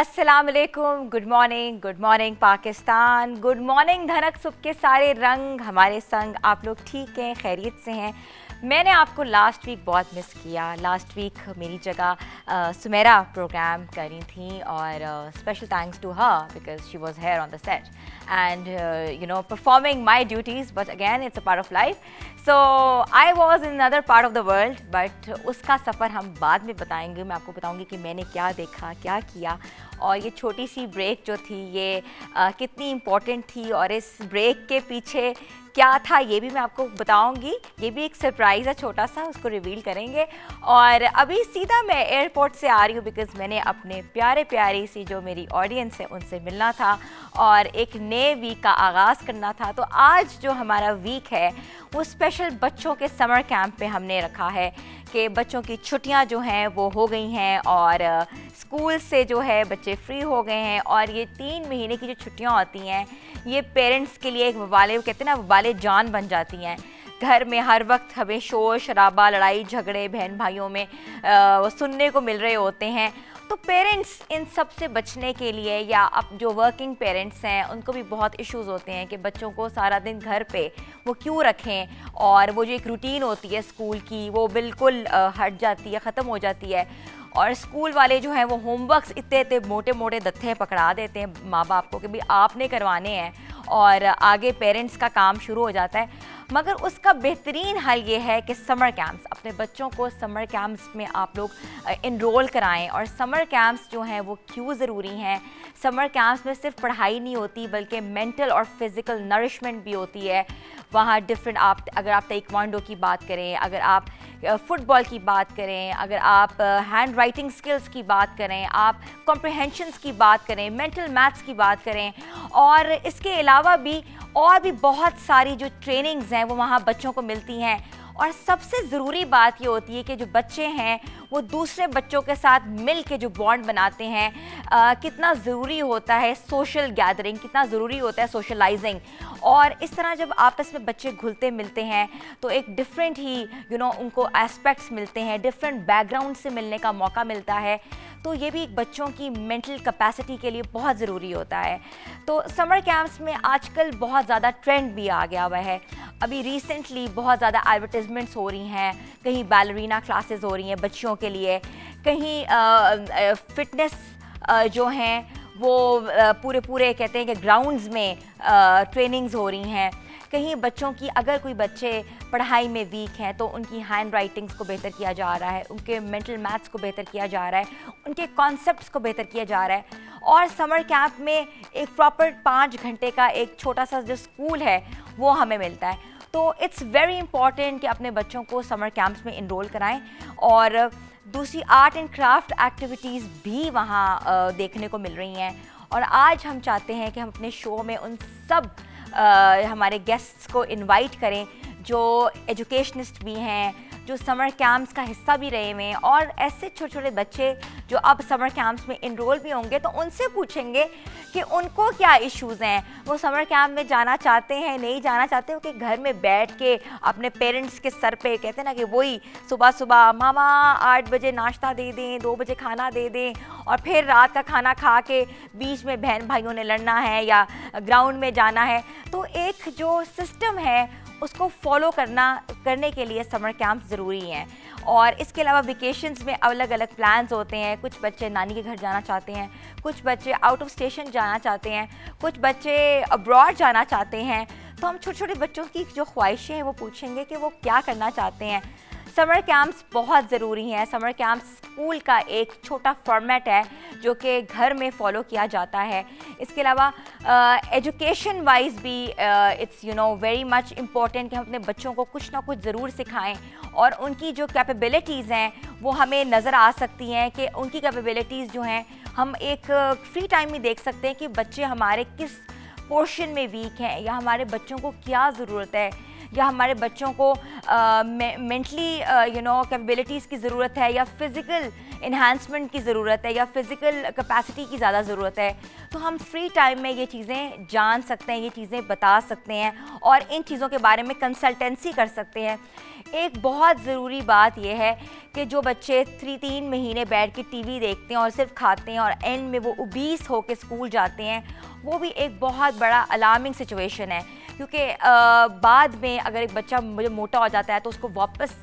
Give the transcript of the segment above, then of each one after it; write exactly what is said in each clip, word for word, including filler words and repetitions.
अस्सलाम वालेकुम, good morning, good morning Pakistan, good morning Dhanak. सुबह के सारे रंग हमारे संग। आप लोग ठीक हैं, खैरियत से हैं? मैंने आपको लास्ट वीक बहुत मिस किया। लास्ट वीक मेरी जगह आ, सुमेरा प्रोग्राम करी थी और special thanks to her because she was here on the set and you know performing my duties. But again it's a part of life, so I was in other part of the world. But उसका सफ़र हम बाद में बताएंगे। मैं आपको बताऊंगी कि मैंने क्या देखा, क्या किया, और ये छोटी सी ब्रेक जो थी ये आ, कितनी इम्पोर्टेंट थी, और इस ब्रेक के पीछे क्या था ये भी मैं आपको बताऊंगी। ये भी एक सरप्राइज़ है छोटा सा, उसको रिवील करेंगे। और अभी सीधा मैं एयरपोर्ट से आ रही हूँ बिकॉज़ मैंने अपने प्यारे प्यारी सी जो मेरी ऑडियंस है उनसे मिलना था और एक नए वीक का आगाज़ करना था। तो आज जो हमारा वीक है वो स्पेशल बच्चों के समर कैम्प पे हमने रखा है कि बच्चों की छुट्टियां जो हैं वो हो गई हैं और स्कूल से जो है बच्चे फ्री हो गए हैं। और ये तीन महीने की जो छुट्टियां होती हैं ये पेरेंट्स के लिए एक वबाले, वो कहते हैं ना, वबाले जान बन जाती हैं। घर में हर वक्त हमें शोर शराबा, लड़ाई झगड़े बहन भाइयों में आ, सुनने को मिल रहे होते हैं। तो पेरेंट्स इन सब से बचने के लिए, या अब जो वर्किंग पेरेंट्स हैं उनको भी बहुत इश्यूज़ होते हैं कि बच्चों को सारा दिन घर पे वो क्यों रखें, और वो जो एक रूटीन होती है स्कूल की वो बिल्कुल हट जाती है, ख़त्म हो जाती है। और स्कूल वाले जो हैं वो होमवर्क्स इतने इतने मोटे मोटे दत्थे पकड़ा देते हैं माँ बाप को कि भाई आपने करवाने हैं, और आगे पेरेंट्स का काम शुरू हो जाता है। मगर उसका बेहतरीन हल ये है कि समर कैंप्स, अपने बच्चों को समर कैंप्स में आप लोग इनरोल कराएं। और समर कैंप्स जो हैं वो क्यों ज़रूरी हैं? समर कैंप्स में सिर्फ पढ़ाई नहीं होती बल्कि मेंटल और फिज़िकल नरिशमेंट भी होती है। वहाँ डिफरेंट, आप अगर आप ताइक्वांडो की बात करें, अगर आप फ़ुटबॉल की बात करें, अगर आप हैंड राइटिंग स्किल्स की बात करें, आप कॉम्प्रहेंशंस की बात करें, मेंटल मैथ्स की बात करें, और इसके अलावा भी और भी बहुत सारी जो ट्रेनिंग्स हैं वो वहाँ बच्चों को मिलती हैं। और सबसे ज़रूरी बात ये होती है कि जो बच्चे हैं वो दूसरे बच्चों के साथ मिल के जो बॉन्ड बनाते हैं, आ, कितना ज़रूरी होता है सोशल गैदरिंग, कितना ज़रूरी होता है सोशलाइजिंग। और इस तरह जब आपस में बच्चे घुलते मिलते हैं तो एक डिफरेंट ही यू नो उनको एस्पेक्ट्स मिलते हैं, डिफरेंट बैकग्राउंड से मिलने का मौका मिलता है। तो ये भी बच्चों की मेंटल कैपेसिटी के लिए बहुत ज़रूरी होता है। तो समर कैंप्स में आजकल बहुत ज़्यादा ट्रेंड भी आ गया हुआ है। अभी रिसेंटली बहुत ज़्यादा एडवर्टाइजमेंट्स हो रही हैं, कहीं बैलरीना क्लासेस हो रही हैं बच्चों के लिए, कहीं फिटनेस जो हैं वो पूरे पूरे कहते हैं कि ग्राउंड्स में ट्रेनिंग्स हो रही हैं, कहीं बच्चों की, अगर कोई बच्चे पढ़ाई में वीक हैं तो उनकी हैंड राइटिंग्स को बेहतर किया जा रहा है, उनके मेंटल मैथ्स को बेहतर किया जा रहा है, उनके कॉन्सेप्ट्स को बेहतर किया जा रहा है। और समर कैंप में एक प्रॉपर पाँच घंटे का एक छोटा सा जो स्कूल है वो हमें मिलता है। तो इट्स वेरी इंपॉर्टेंट कि अपने बच्चों को समर कैंप्स में इनरोल कराएं। और दूसरी आर्ट एंड क्राफ्ट एक्टिविटीज़ भी वहाँ देखने को मिल रही हैं। और आज हम चाहते हैं कि हम अपने शो में उन सब आ, हमारे गेस्ट्स को इनवाइट करें जो एजुकेशनिस्ट भी हैं, जो समर कैंप्स का हिस्सा भी रहे हुए हैं, और ऐसे छोटे छोटे बच्चे जो अब समर कैंप्स में इनरोल भी होंगे। तो उनसे पूछेंगे कि उनको क्या इश्यूज़ हैं, वो समर कैंप में जाना चाहते हैं, नहीं जाना चाहते, कि घर में बैठ के अपने पेरेंट्स के सर पे, कहते हैं ना कि वही सुबह सुबह मामा आठ बजे नाश्ता दे दें, दो बजे खाना दे दें, और फिर रात का खाना खा के बीच में बहन भाइयों ने लड़ना है या ग्राउंड में जाना है। तो एक जो सिस्टम है उसको फॉलो करना करने के लिए समर कैंप ज़रूरी हैं। और इसके अलावा वेकेशंस में अलग अलग प्लान्स होते हैं। कुछ बच्चे नानी के घर जाना चाहते हैं, कुछ बच्चे आउट ऑफ स्टेशन जाना चाहते हैं, कुछ बच्चे अब्रॉड जाना चाहते हैं। तो हम छोटे छोटे बच्चों की जो ख्वाहिशें हैं वो पूछेंगे कि वो क्या करना चाहते हैं। समर कैंप्स बहुत ज़रूरी हैं। समर कैंप्स स्कूल का एक छोटा फॉर्मेट है जो कि घर में फॉलो किया जाता है। इसके अलावा एजुकेशन वाइज भी it's you know very much important कि हम अपने बच्चों को कुछ ना कुछ ज़रूर सिखाएं, और उनकी जो कैपेबिलिटीज़ हैं वो हमें नज़र आ सकती हैं कि उनकी कैपेबिलिटीज़ जो हैं हम एक फ्री टाइम में देख सकते हैं कि बच्चे हमारे किस पोर्शन में वीक हैं या हमारे बच्चों को क्या ज़रूरत है। या हमारे बच्चों को मेंटली यू नो कैपेबिलिटीज़ की ज़रूरत है या फिज़िकल इन्हांसमेंट की ज़रूरत है या फिज़िकल कैपेसिटी की ज़्यादा ज़रूरत है, तो हम फ्री टाइम में ये चीज़ें जान सकते हैं, ये चीज़ें बता सकते हैं और इन चीज़ों के बारे में कंसल्टेंसी कर सकते हैं। एक बहुत ज़रूरी बात यह है कि जो बच्चे थ्री तीन महीने बैठ के टीवी देखते हैं और सिर्फ खाते हैं और एंड में वो ओबीस होकर स्कूल जाते हैं, वो भी एक बहुत बड़ा अलार्मिंग सिचुएशन है, क्योंकि बाद में अगर एक बच्चा मोटा हो जाता है तो उसको वापस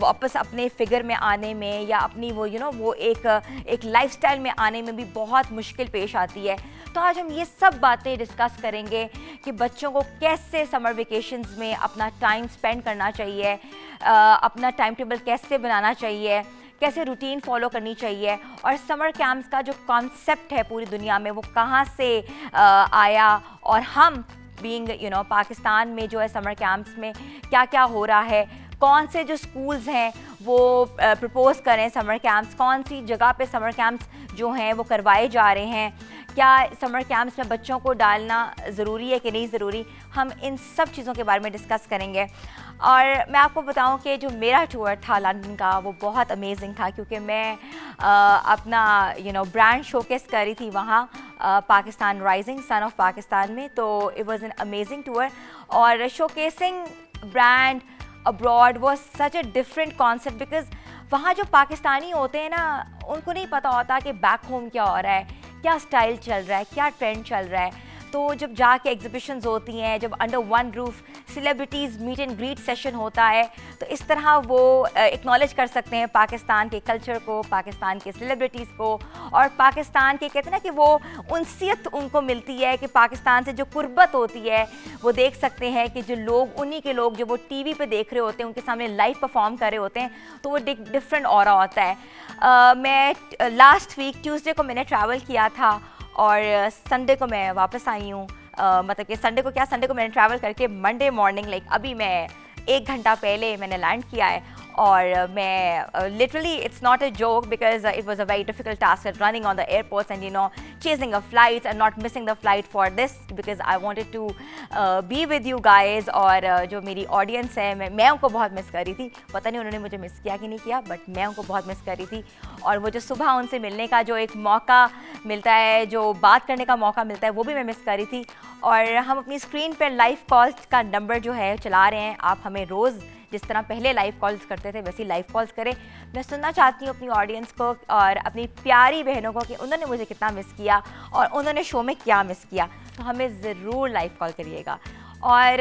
वापस अपने फिगर में आने में या अपनी वो यू नो वो एक एक लाइफस्टाइल में आने में भी बहुत मुश्किल पेश आती है। तो आज हम ये सब बातें डिस्कस करेंगे कि बच्चों को कैसे समर वेकेशंस में अपना टाइम स्पेंड करना चाहिए, अपना टाइम टेबल कैसे बनाना चाहिए, कैसे रूटीन फॉलो करनी चाहिए और समर कैम्प्स का जो कॉन्सेप्ट है पूरी दुनिया में वो कहाँ से आया और हम बीइंग यू नो पाकिस्तान में जो है समर कैम्प्स में क्या क्या हो रहा है, कौन से जो स्कूल्स हैं वो प्रपोज़ करें समर कैम्प्स, कौन सी जगह पे समर कैम्प्स जो हैं वो करवाए जा रहे हैं, क्या समर कैम्प्स में बच्चों को डालना ज़रूरी है कि नहीं ज़रूरी, हम इन सब चीज़ों के बारे में डिस्कस करेंगे। और मैं आपको बताऊं कि जो मेरा टूर था लंदन का वो बहुत अमेजिंग था, क्योंकि मैं आ, अपना यू नो ब्रांड शोकेस कर रही थी वहाँ Pakistan rising sun of Pakistan में। तो it was an amazing tour और showcasing brand abroad was such a different concept, because वहाँ जो पाकिस्तानी होते हैं ना उनको नहीं पता होता कि बैक होम क्या हो रहा है, क्या स्टाइल चल रहा है, क्या ट्रेंड चल रहा है। तो जब जाके एग्जिबिशंस होती हैं, जब under one roof celebrities meet and greet session होता है, तो इस तरह वो एक्नॉलेज कर सकते हैं पाकिस्तान के कल्चर को, पाकिस्तान के सेलिब्रिटीज़ को और पाकिस्तान के कहते हैं ना कि वो उनसियत उनको मिलती है कि पाकिस्तान से जो कुर्बत होती है वो देख सकते हैं कि जो लोग उन्हीं के लोग जो वो टी वी पर देख रहे होते हैं उनके सामने लाइव परफॉर्म कर रहे होते हैं, तो वो डिफरेंट ऑरा होता है। uh, मैं लास्ट वीक ट्यूज़डे को मैंने ट्रैवल किया था और संडे को मैं वापस आई हूँ, मतलब कि संडे को क्या संडे को मैंने ट्रैवल करके मंडे मॉर्निंग लाइक अभी मैं एक घंटा पहले मैंने लैंड किया है। और मैं literally it's not a joke because it was a very difficult task running on the airports and you know chasing a flight and not missing the flight for this, because I wanted to be with you guys. और uh, जो मेरी audience है मैं मैं उनको बहुत miss कर रही थी, पता नहीं उन्होंने मुझे मिस किया कि नहीं किया, बट मैं उनको बहुत मिस कर रही थी। और वो जो सुबह उनसे मिलने का जो एक मौका मिलता है, जो बात करने का मौका मिलता है, वो भी मैं मिस कर रही थी। और हम अपनी स्क्रीन पर लाइव कॉल्स का नंबर जो है चला रहे हैं, आप हमें रोज़ जिस तरह पहले लाइव कॉल्स करते थे वैसे ही लाइव कॉल्स करें। मैं सुनना चाहती हूँ अपनी ऑडियंस को और अपनी प्यारी बहनों को कि उन्होंने मुझे कितना मिस किया और उन्होंने शो में क्या मिस किया, तो हमें ज़रूर लाइव कॉल करिएगा। और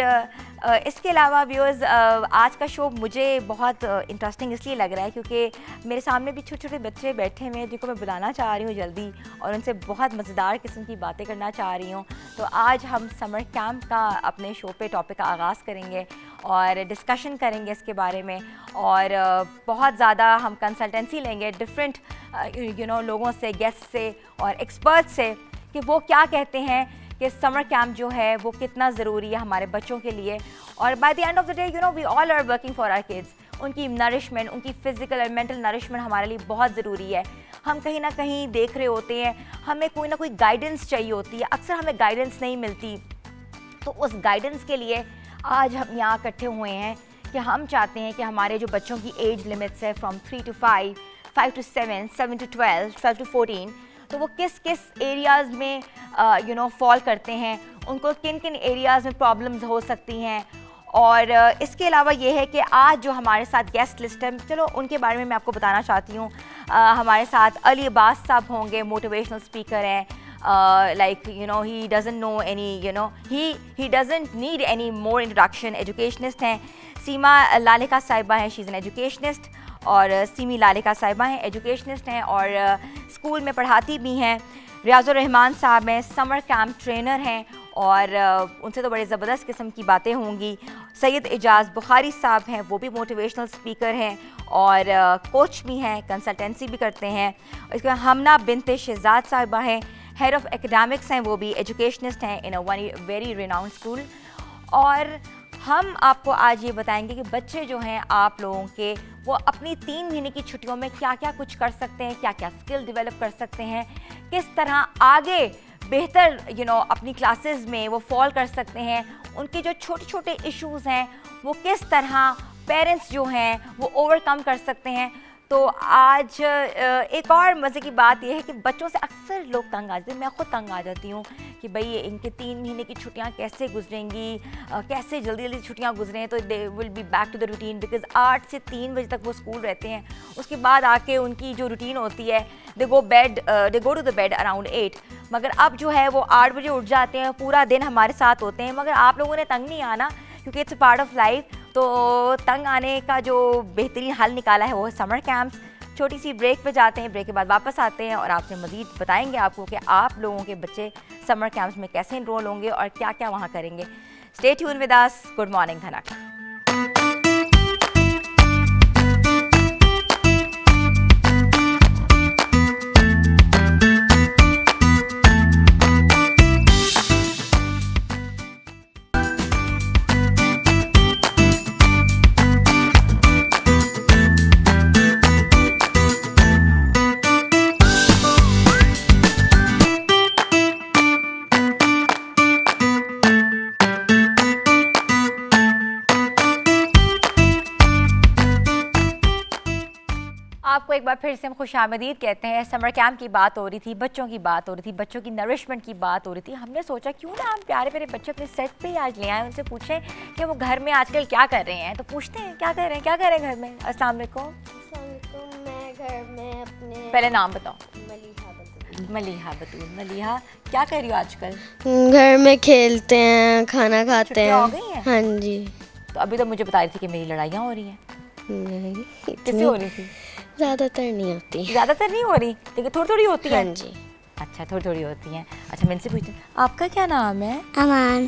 इसके अलावा व्यूअर्स, आज का शो मुझे बहुत इंटरेस्टिंग इसलिए लग रहा है क्योंकि मेरे सामने भी छोटे छोटे बच्चे बैठे हुए हैं जिनको मैं बुलाना चाह रही हूँ जल्दी और उनसे बहुत मज़ेदार किस्म की बातें करना चाह रही हूँ। तो आज हम समर कैम्प का अपने शो पे टॉपिक का आगाज़ करेंगे और डिस्कशन करेंगे इसके बारे में, और बहुत ज़्यादा हम कंसल्टेंसी लेंगे डिफरेंट यू नो लोगों से, गेस्ट से और एक्सपर्ट से कि वो क्या कहते हैं कि समर कैम्प जो है वो कितना ज़रूरी है हमारे बच्चों के लिए। और by the end of the day you know we all are working for our kids, उनकी नरिशमेंट, उनकी फ़िज़िकल और मेंटल नरिशमेंट हमारे लिए बहुत ज़रूरी है। हम कहीं ना कहीं देख रहे होते हैं, हमें कोई ना कोई गाइडेंस चाहिए होती है, अक्सर हमें गाइडेंस नहीं मिलती। तो उस गाइडेंस के लिए आज हम यहाँ इकट्ठे हुए हैं कि हम चाहते हैं कि हमारे जो बच्चों की एज लिमिट्स है from three to five, five to seven, seven to twelve, twelve to fourteen, तो वो किस किस एरियाज़ में यू नो फॉल करते हैं, उनको किन किन एरियाज़ में प्रॉब्लम्स हो सकती हैं। और uh, इसके अलावा ये है कि आज जो हमारे साथ गेस्ट लिस्ट है, चलो उनके बारे में मैं आपको बताना चाहती हूँ। uh, हमारे साथ अली अब्बास साहब होंगे, मोटिवेशनल स्पीकर हैं, like you know he doesn't know any you know he he doesn't need any more introduction, educationist हैं। सीमा लालेका साहिबा हैं, शी इज़ एन एजुकेशनिस्ट, और सीमी लालेका साहिबा हैं, एजुकेशनिस्ट हैं और स्कूल में पढ़ाती भी हैं। रियाज़ रहमान साहब हैं, समर कैम्प ट्रेनर हैं और उनसे तो बड़े ज़बरदस्त किस्म की बातें होंगी। सैयद एजाज़ बुखारी साहब हैं, वो भी मोटिवेशनल स्पीकर हैं और कोच भी हैं, कंसल्टेंसी भी करते हैं। इसके बाद हमा बिनते शहजाद साहिबा हैं, हेड ऑफ़ एकेडमिक्स हैं, वो भी एजुकेशनिस्ट हैं in a one very renowned school. और हम आपको आज ये बताएंगे कि बच्चे जो हैं आप लोगों के वो अपनी तीन महीने की छुट्टियों में क्या क्या कुछ कर सकते हैं, क्या क्या स्किल डेवलप कर सकते हैं, किस तरह आगे बेहतर यू नो अपनी क्लासेस में वो फॉल कर सकते हैं, उनके जो छोटे छोटे इश्यूज़ हैं वो किस तरह पेरेंट्स जो हैं वो ओवरकम कर सकते हैं। तो आज एक और मज़े की बात यह है कि बच्चों से अक्सर लोग तंग आ जाते हैं, मैं ख़ुद तंग आ जाती हूँ कि भाई इनके तीन महीने की छुट्टियाँ कैसे गुजरेंगी, कैसे जल्दी जल्दी छुट्टियाँ गुजरें, तो they will be back to the routine because आठ से तीन बजे तक वो स्कूल रहते हैं, उसके बाद आके उनकी जो रूटीन होती है they go bed they go to the bed around eight, मगर अब जो है वो आठ बजे उठ जाते हैं, पूरा दिन हमारे साथ होते हैं। मगर आप लोगों ने तंग नहीं आना क्योंकि इट्स पार्ट ऑफ लाइफ। तो तंग आने का जो बेहतरीन हल निकाला है वो है समर कैम्प्स। छोटी सी ब्रेक पे जाते हैं, ब्रेक के बाद वापस आते हैं और आपसे मज़ीद बताएंगे आपको कि आप लोगों के बच्चे समर कैम्प्स में कैसे इनरोल होंगे और क्या क्या वहाँ करेंगे। Stay tune with us, good morning Dhanak. आपको एक बार फिर से हम खुश आमदीद कहते हैं। समर कैम्प की बात हो रही थी, बच्चों की बात हो रही थी, बच्चों की नरिशमेंट की बात हो रही थी। हमने सोचा क्यों ना हम प्यारे प्यारे बच्चे अपने सेट पे ही आज ले आए, उनसे पूछें कि वो घर में आजकल क्या कर रहे हैं। तो पूछते हैं क्या कर रहे हैं, क्या कर रहे हैं घर में। अस्सलाम वालेकुम। मैं घर में अपने, पहले नाम बताओ। मलीहा बतूल। मलीहा बतूल, मलीहा क्या कर रही हो आजकल? घर में खेलते हैं, खाना खाते हैं। हो गई है? हाँ जी। तो अभी तो मुझे बता रही थी कि मेरी लड़ाइयाँ हो रही हैं। किससे हो रही थी? ज़्यादातर नहीं होती, ज़्यादातर नहीं हो रही लेकिन थोड़ी थोड़ी होती है। हाँ जी, अच्छा थोड़ी थोड़ी होती हैं। अच्छा मैं इनसे पूछती हूँ, आपका क्या नाम है? अमान।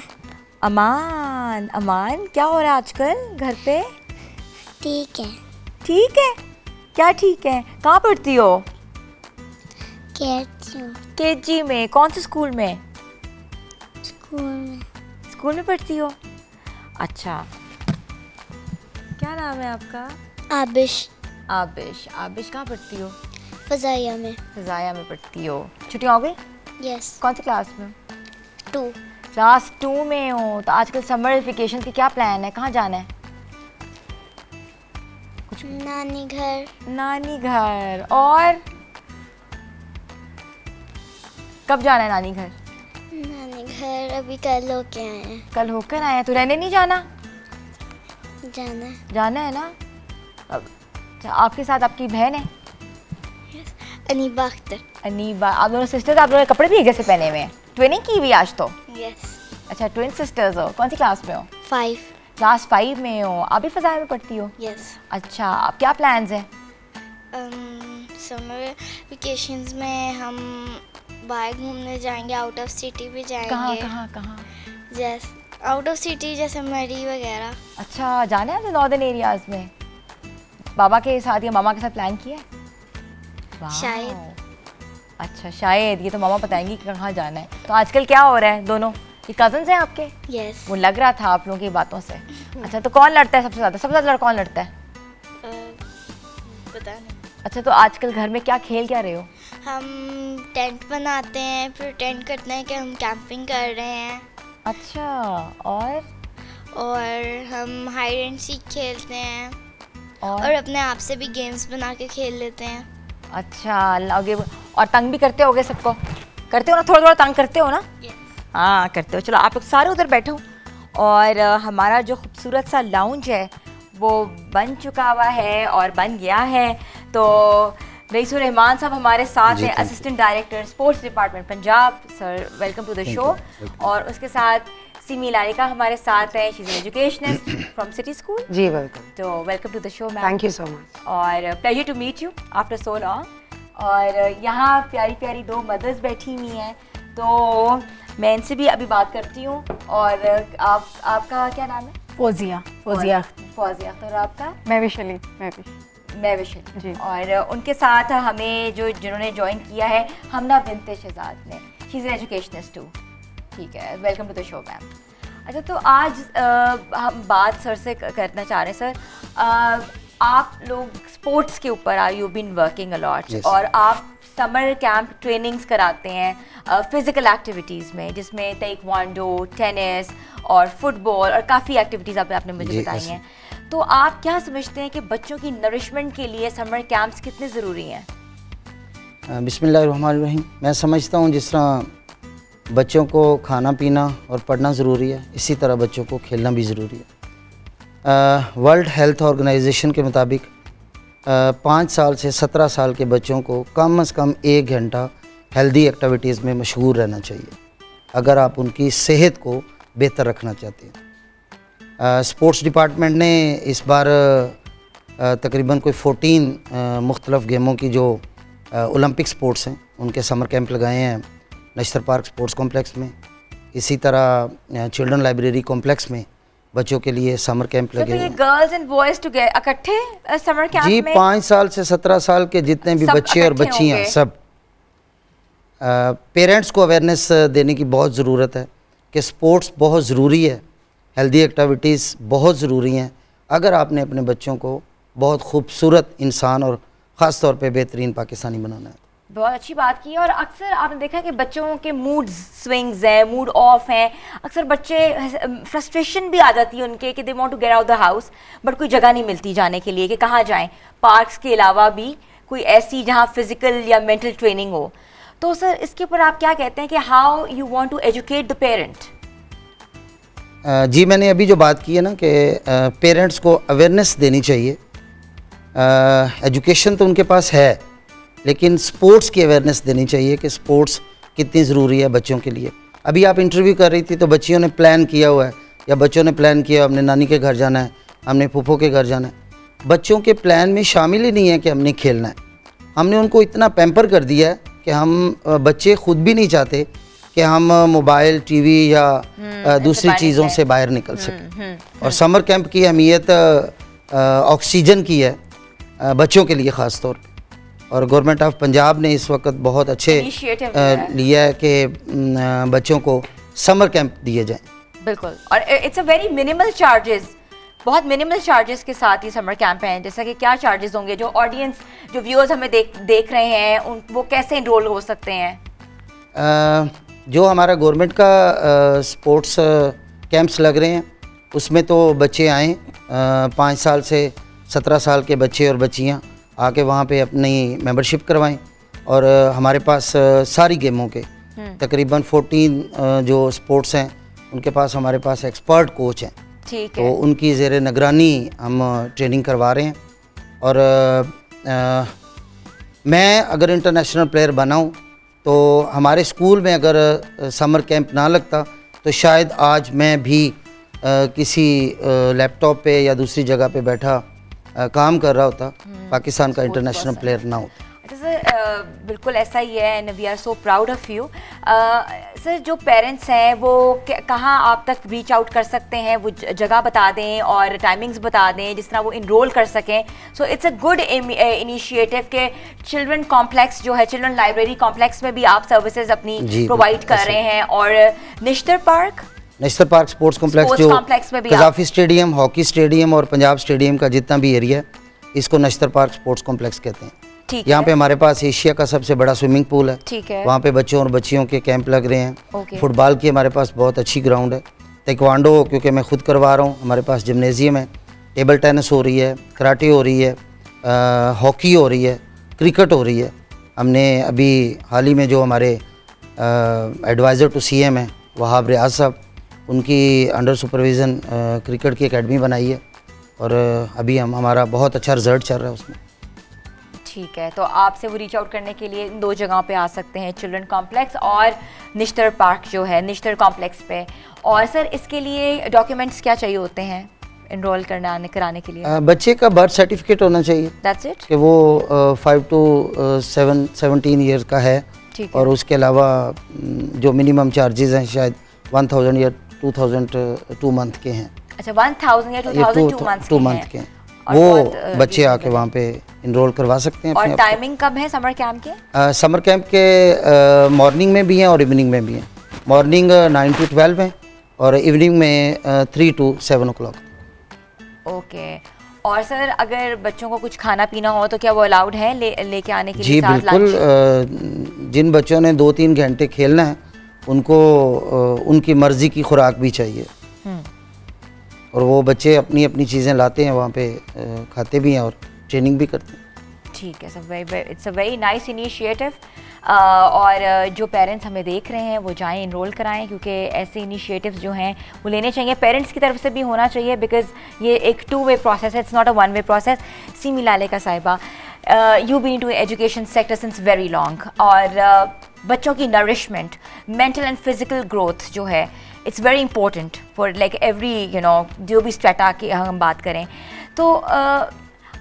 अमान, अमान क्या हो रहा है आजकल घर पे? ठीक है। ठीक है, क्या ठीक है? कहाँ पढ़ती हो? केजी। केजी में? कौन से स्कूल में? स्कूल में। स्कूल में पढ़ती हो, अच्छा। क्या नाम है आपका? आबिश। आबिश, आबिश कहाँ पढ़ती हो? फ़ज़ाया में। फ़ज़ाया में पढ़ती हो। छुट्टियाँ हो गई? यस। कौन सी क्लास में? टू। क्लास टू में हो। तो आजकल समर वेकेशन की क्या प्लान है, कहाँ जाना है? कुछ? नानी घर। नानी घर। और कब जाना है नानी घर? नानी घर अभी कल होके आए हैं। कल होकर आए हैं। तो रहने नहीं जाना? जाना है। जाना है ना। अब अच्छा, आपके साथ आपकी बहन है? yes, अनीबा अख्तर। अनीबा, आप दोनों सिस्टर्स। आप दोनों कपड़े भी एक जैसे पहने हुए हैं, ट्विनिंग की हुई आज तो। yes. अच्छा ट्विन सिस्टर्स हो। कौन सी क्लास में हो? फाइव। क्लास फाइव में हो। आप भी फ़ज़ाया में पढ़ती हो? yes. अच्छा, आप क्या प्लान्स हैं? समर वेकेशंस में हम बाहर घूमने जाएंगे, आउट ऑफ सिटी भी जाएंगे। कहाँ कहाँ कहाँ? यस, आउट ऑफ सिटी जैसे मरी वगैरह। अच्छा, जाना है नॉर्दर्न एरियाज में। बाबा के साथ या मामा के साथ प्लान किया है? शायद। अच्छा शायद, ये तो मामा बताएंगी कि कहाँ जाना है। तो आजकल क्या हो रहा है? दोनों ये कजन्स हैं आपके? यस। वो लग रहा था आप लोगों की बातों से। अच्छा, तो कौन लड़ता है सबसे ज़्यादा? सबसे ज़्यादा कौन लड़ता है? आ, पता नहीं। अच्छा, तो आजकल घर में क्या खेल क्या रहे हो? हम टेंट बनाते हैं, फिर टेंट करते हैं कि हम कैंपिंग कर रहे हैं। अच्छा, और और हम हाइड एंड सीक खेलते हैं और, और अपने आप से भी गेम्स बना के खेल लेते हैं। अच्छा, लगे और तंग भी करते होगे सबको? करते हो ना, थोड़ा थोड़ा तंग करते हो ना? हाँ yes. करते हो। चलो आप लोग सारे उधर बैठो और हमारा जो खूबसूरत सा लाउंज है वो बन चुका हुआ है और बन गया है। तो रईसुर रहमान साहब हमारे साथ हैं, assistant director sports department Punjab. Sir welcome to the show. और उसके साथ सीमी लालेका हमारे साथ है, she is educationist from city school. जी वेलकम। तो welcome to the show ma'am. Thank you so much और pleasure to meet you after so long. और यहाँ प्यारी प्यारी दो मदर्स बैठी हुई हैं, तो मैं इनसे भी अभी बात करती हूँ। और आप, आपका क्या नाम है? फौजिया। फौजिया फौजिया और आपका? मैं विशली। मैं भी मैं विशली जी। और उनके साथ हमें जो जिन्होंने ज्वाइन किया है हुमा बिनते शहजाद ने, शी इज एजुकेशनिस्ट टू। ठीक है, welcome to the show ma'am. अच्छा, तो आज आ, हम बात सर से करना चाह रहे हैं। सर आ, आप लोग स्पोर्ट्स के ऊपर, are you been working a lot और आप समर कैंप ट्रेनिंग्स कराते हैं फ़िज़िकल एक्टिविटीज़ में, जिसमें ताइक्वांडो, टेनिस और फुटबॉल और काफ़ी एक्टिविटीज़ आप आपने मुझे बताई हैं। तो आप क्या समझते हैं कि बच्चों की नरिशमेंट के लिए समर कैंप्स कितने ज़रूरी हैं? बिस्मिल्लाह रहमान रहीम। मैं समझता हूँ जिस तरह बच्चों को खाना पीना और पढ़ना ज़रूरी है, इसी तरह बच्चों को खेलना भी ज़रूरी है। वर्ल्ड हेल्थ ऑर्गेनाइजेशन के मुताबिक पाँच साल से सत्रह साल के बच्चों को कम से कम एक घंटा हेल्दी एक्टिविटीज़ में मशगूल रहना चाहिए अगर आप उनकी सेहत को बेहतर रखना चाहते हैं। स्पोर्ट्स डिपार्टमेंट ने इस बार तकरीबन कोई चौदह मुख्तलफ़ गेमों की जो ओलंपिक स्पोर्ट्स हैं उनके समर कैंप लगाए हैं निश्तर पार्क स्पोर्ट्स कॉम्प्लेक्स में। इसी तरह चिल्ड्रन लाइब्रेरी कॉम्प्लेक्स में बच्चों के लिए समर कैंप लगे। तो ये गर्ल्स एंड बॉयज टुगेदर इकट्ठे समर कैंप में? जी, पाँच साल से सत्रह साल के जितने भी बच्चे और बच्चियां सब। पेरेंट्स को अवेयरनेस देने की बहुत ज़रूरत है कि स्पोर्ट्स बहुत ज़रूरी है, हेल्दी एक्टिविटीज़ बहुत ज़रूरी हैं अगर आपने अपने बच्चों को बहुत खूबसूरत इंसान और ख़ास तौर पर बेहतरीन पाकिस्तानी बनाना है। बहुत अच्छी बात की है। और अक्सर आपने देखा कि बच्चों के मूड स्विंग्स हैं, मूड ऑफ हैं, अक्सर बच्चे फ्रस्ट्रेशन भी आ जाती है उनके कि they want to get out the house but कोई जगह नहीं मिलती जाने के लिए कि कहाँ जाएं। पार्क्स के अलावा भी कोई ऐसी जहाँ फिज़िकल या मेंटल ट्रेनिंग हो। तो सर इसके ऊपर आप क्या कहते हैं कि how you want to educate the parent? जी, मैंने अभी जो बात की है ना कि पेरेंट्स को अवेयरनेस देनी चाहिए। एजुकेशन तो उनके पास है लेकिन स्पोर्ट्स की अवेयरनेस देनी चाहिए कि स्पोर्ट्स कितनी ज़रूरी है बच्चों के लिए। अभी आप इंटरव्यू कर रही थी तो बच्चियों ने प्लान किया हुआ है या बच्चों ने प्लान किया हमने नानी के घर जाना है, हमने फूफो के घर जाना है। बच्चों के प्लान में शामिल ही नहीं है कि हमने खेलना है। हमने उनको इतना पैम्पर कर दिया है कि हम बच्चे खुद भी नहीं चाहते कि हम मोबाइल, टी वी या दूसरी चीज़ों से बाहर निकल सकें। और समर कैंप की अहमियत ऑक्सीजन की है बच्चों के लिए ख़ास तौर पर। और गवर्नमेंट ऑफ पंजाब ने इस वक्त बहुत अच्छे लिया है कि बच्चों को समर कैंप दिए जाएं। बिल्कुल, और it's a very minimal charges, बहुत मिनिमल चार्जेस के साथ ये समर कैंप हैं। जैसा कि क्या चार्जेस होंगे, जो ऑडियंस, जो व्यूअर्स हमें देख देख रहे हैं उन वो कैसे इनरोल हो सकते हैं? आ, जो हमारा गवर्नमेंट का आ, स्पोर्ट्स कैंप्स लग रहे हैं उसमें तो बच्चे आएँ, पाँच साल से सत्रह साल के बच्चे और बच्चियाँ आके वहाँ पे अपनी मेंबरशिप करवाएं। और हमारे पास सारी गेमों के तकरीबन चौदह जो स्पोर्ट्स हैं उनके पास हमारे पास एक्सपर्ट कोच हैं, ठीक है, तो उनकी ज़ेरे निगरानी हम ट्रेनिंग करवा रहे हैं। और आ, आ, मैं अगर इंटरनेशनल प्लेयर बना हूँ तो हमारे स्कूल में अगर समर कैंप ना लगता तो शायद आज मैं भी आ, किसी लैपटॉप पे या दूसरी जगह पे बैठा आ, काम कर रहा होता, पाकिस्तान का इंटरनेशनल प्लेयर ना होता। अच्छा सर, बिल्कुल ऐसा ही है and we are so proud of you. Sir जो पेरेंट्स हैं वो कहाँ आप तक रीच आउट कर सकते हैं? वो जगह बता दें और टाइमिंग्स बता दें जिस तरह वो इनरोल कर सकें। So it's a good initiative के चिल्ड्रन कॉम्प्लेक्स जो है, चिल्ड्रन लाइब्रेरी कॉम्प्लेक्स में भी आप सर्विसेज अपनी प्रोवाइड कर रहे हैं और Nishtar park Nishtar park sports complex जो काज़ी स्टेडियम, हॉकी स्टेडियम और पंजाब स्टेडियम का जितना भी एरिया है इसको निश्तर पार्क स्पोर्ट्स कॉम्प्लेक्स कहते हैं। ठीक है। यहाँ पे हमारे पास एशिया का सबसे बड़ा स्विमिंग पूल है, ठीक है, वहाँ पे बच्चों और बच्चियों के कैंप लग रहे हैं। फुटबॉल की हमारे पास बहुत अच्छी ग्राउंड है, ताइक्वांडो क्योंकि मैं खुद करवा रहा हूँ हमारे पास जिमनेजियम है, टेबल टेनिस हो रही है, कराटे हो रही है, हॉकी हो रही है, क्रिकेट हो रही है। हमने अभी हाल ही में जो हमारे एडवाइज़र टू सी एम है वहाब रियाज साहब, उनकी अंडर सुपरविज़न क्रिकेट की एकेडमी बनाई है और अभी हम हमारा बहुत अच्छा रिजल्ट चल रहा है उसमें। ठीक है, तो आपसे वो रीच आउट करने के लिए इन दो जगहों पे आ सकते हैं, चिल्ड्रन कॉम्प्लेक्स और निश्तर पार्क जो है निश्तर कॉम्प्लेक्स पे। और सर इसके लिए डॉक्यूमेंट्स क्या चाहिए होते हैं इनरोल करना कराने के लिए? आ, बच्चे का बर्थ सर्टिफिकेट होना चाहिए, दैट्स इट, कि वो five to seven seventeen year का है। ठीक है। और उसके अलावा जो मिनिमम चार्जेज़ हैं शायद one thousand year two thousand to month के हैं। अच्छा, वन थाउजेंड या two thousand to month to month के हैं, वो बच्चे आके वहाँ पे इनरोल करवा सकते हैं। और टाइमिंग कब है समर कैंप के? आ, समर कैंप के मॉर्निंग में भी हैं और इवनिंग में भी हैं। मॉर्निंग नाइन टू ट्वेल्व है और इवनिंग में three to seven o'clock. Okay, और सर अगर बच्चों को कुछ खाना पीना हो तो क्या वो अलाउड है ले लेके आने के लिए? जी बिल्कुल, जिन बच्चों ने दो तीन घंटे खेलना है उनको उनकी मर्जी की खुराक भी चाहिए और वो बच्चे अपनी अपनी चीज़ें लाते हैं, वहाँ पे खाते भी हैं और ट्रेनिंग भी करते हैं। ठीक है sir, it's a very nice initiative और जो पेरेंट्स हमें देख रहे हैं वो जाएं इनरोल कराएं क्योंकि ऐसे इनिशिएटिव्स जो हैं वो लेने चाहिए, पेरेंट्स की तरफ से भी होना चाहिए बिकॉज ये एक टू वे प्रोसेस है, it's not a one way process. Seemi Laleka साहिबा, you been to education sector since very long और uh, बच्चों की nourishment, mental and physical growth जो है it's very important for like every you know जो भी strata की हम बात करें तो uh,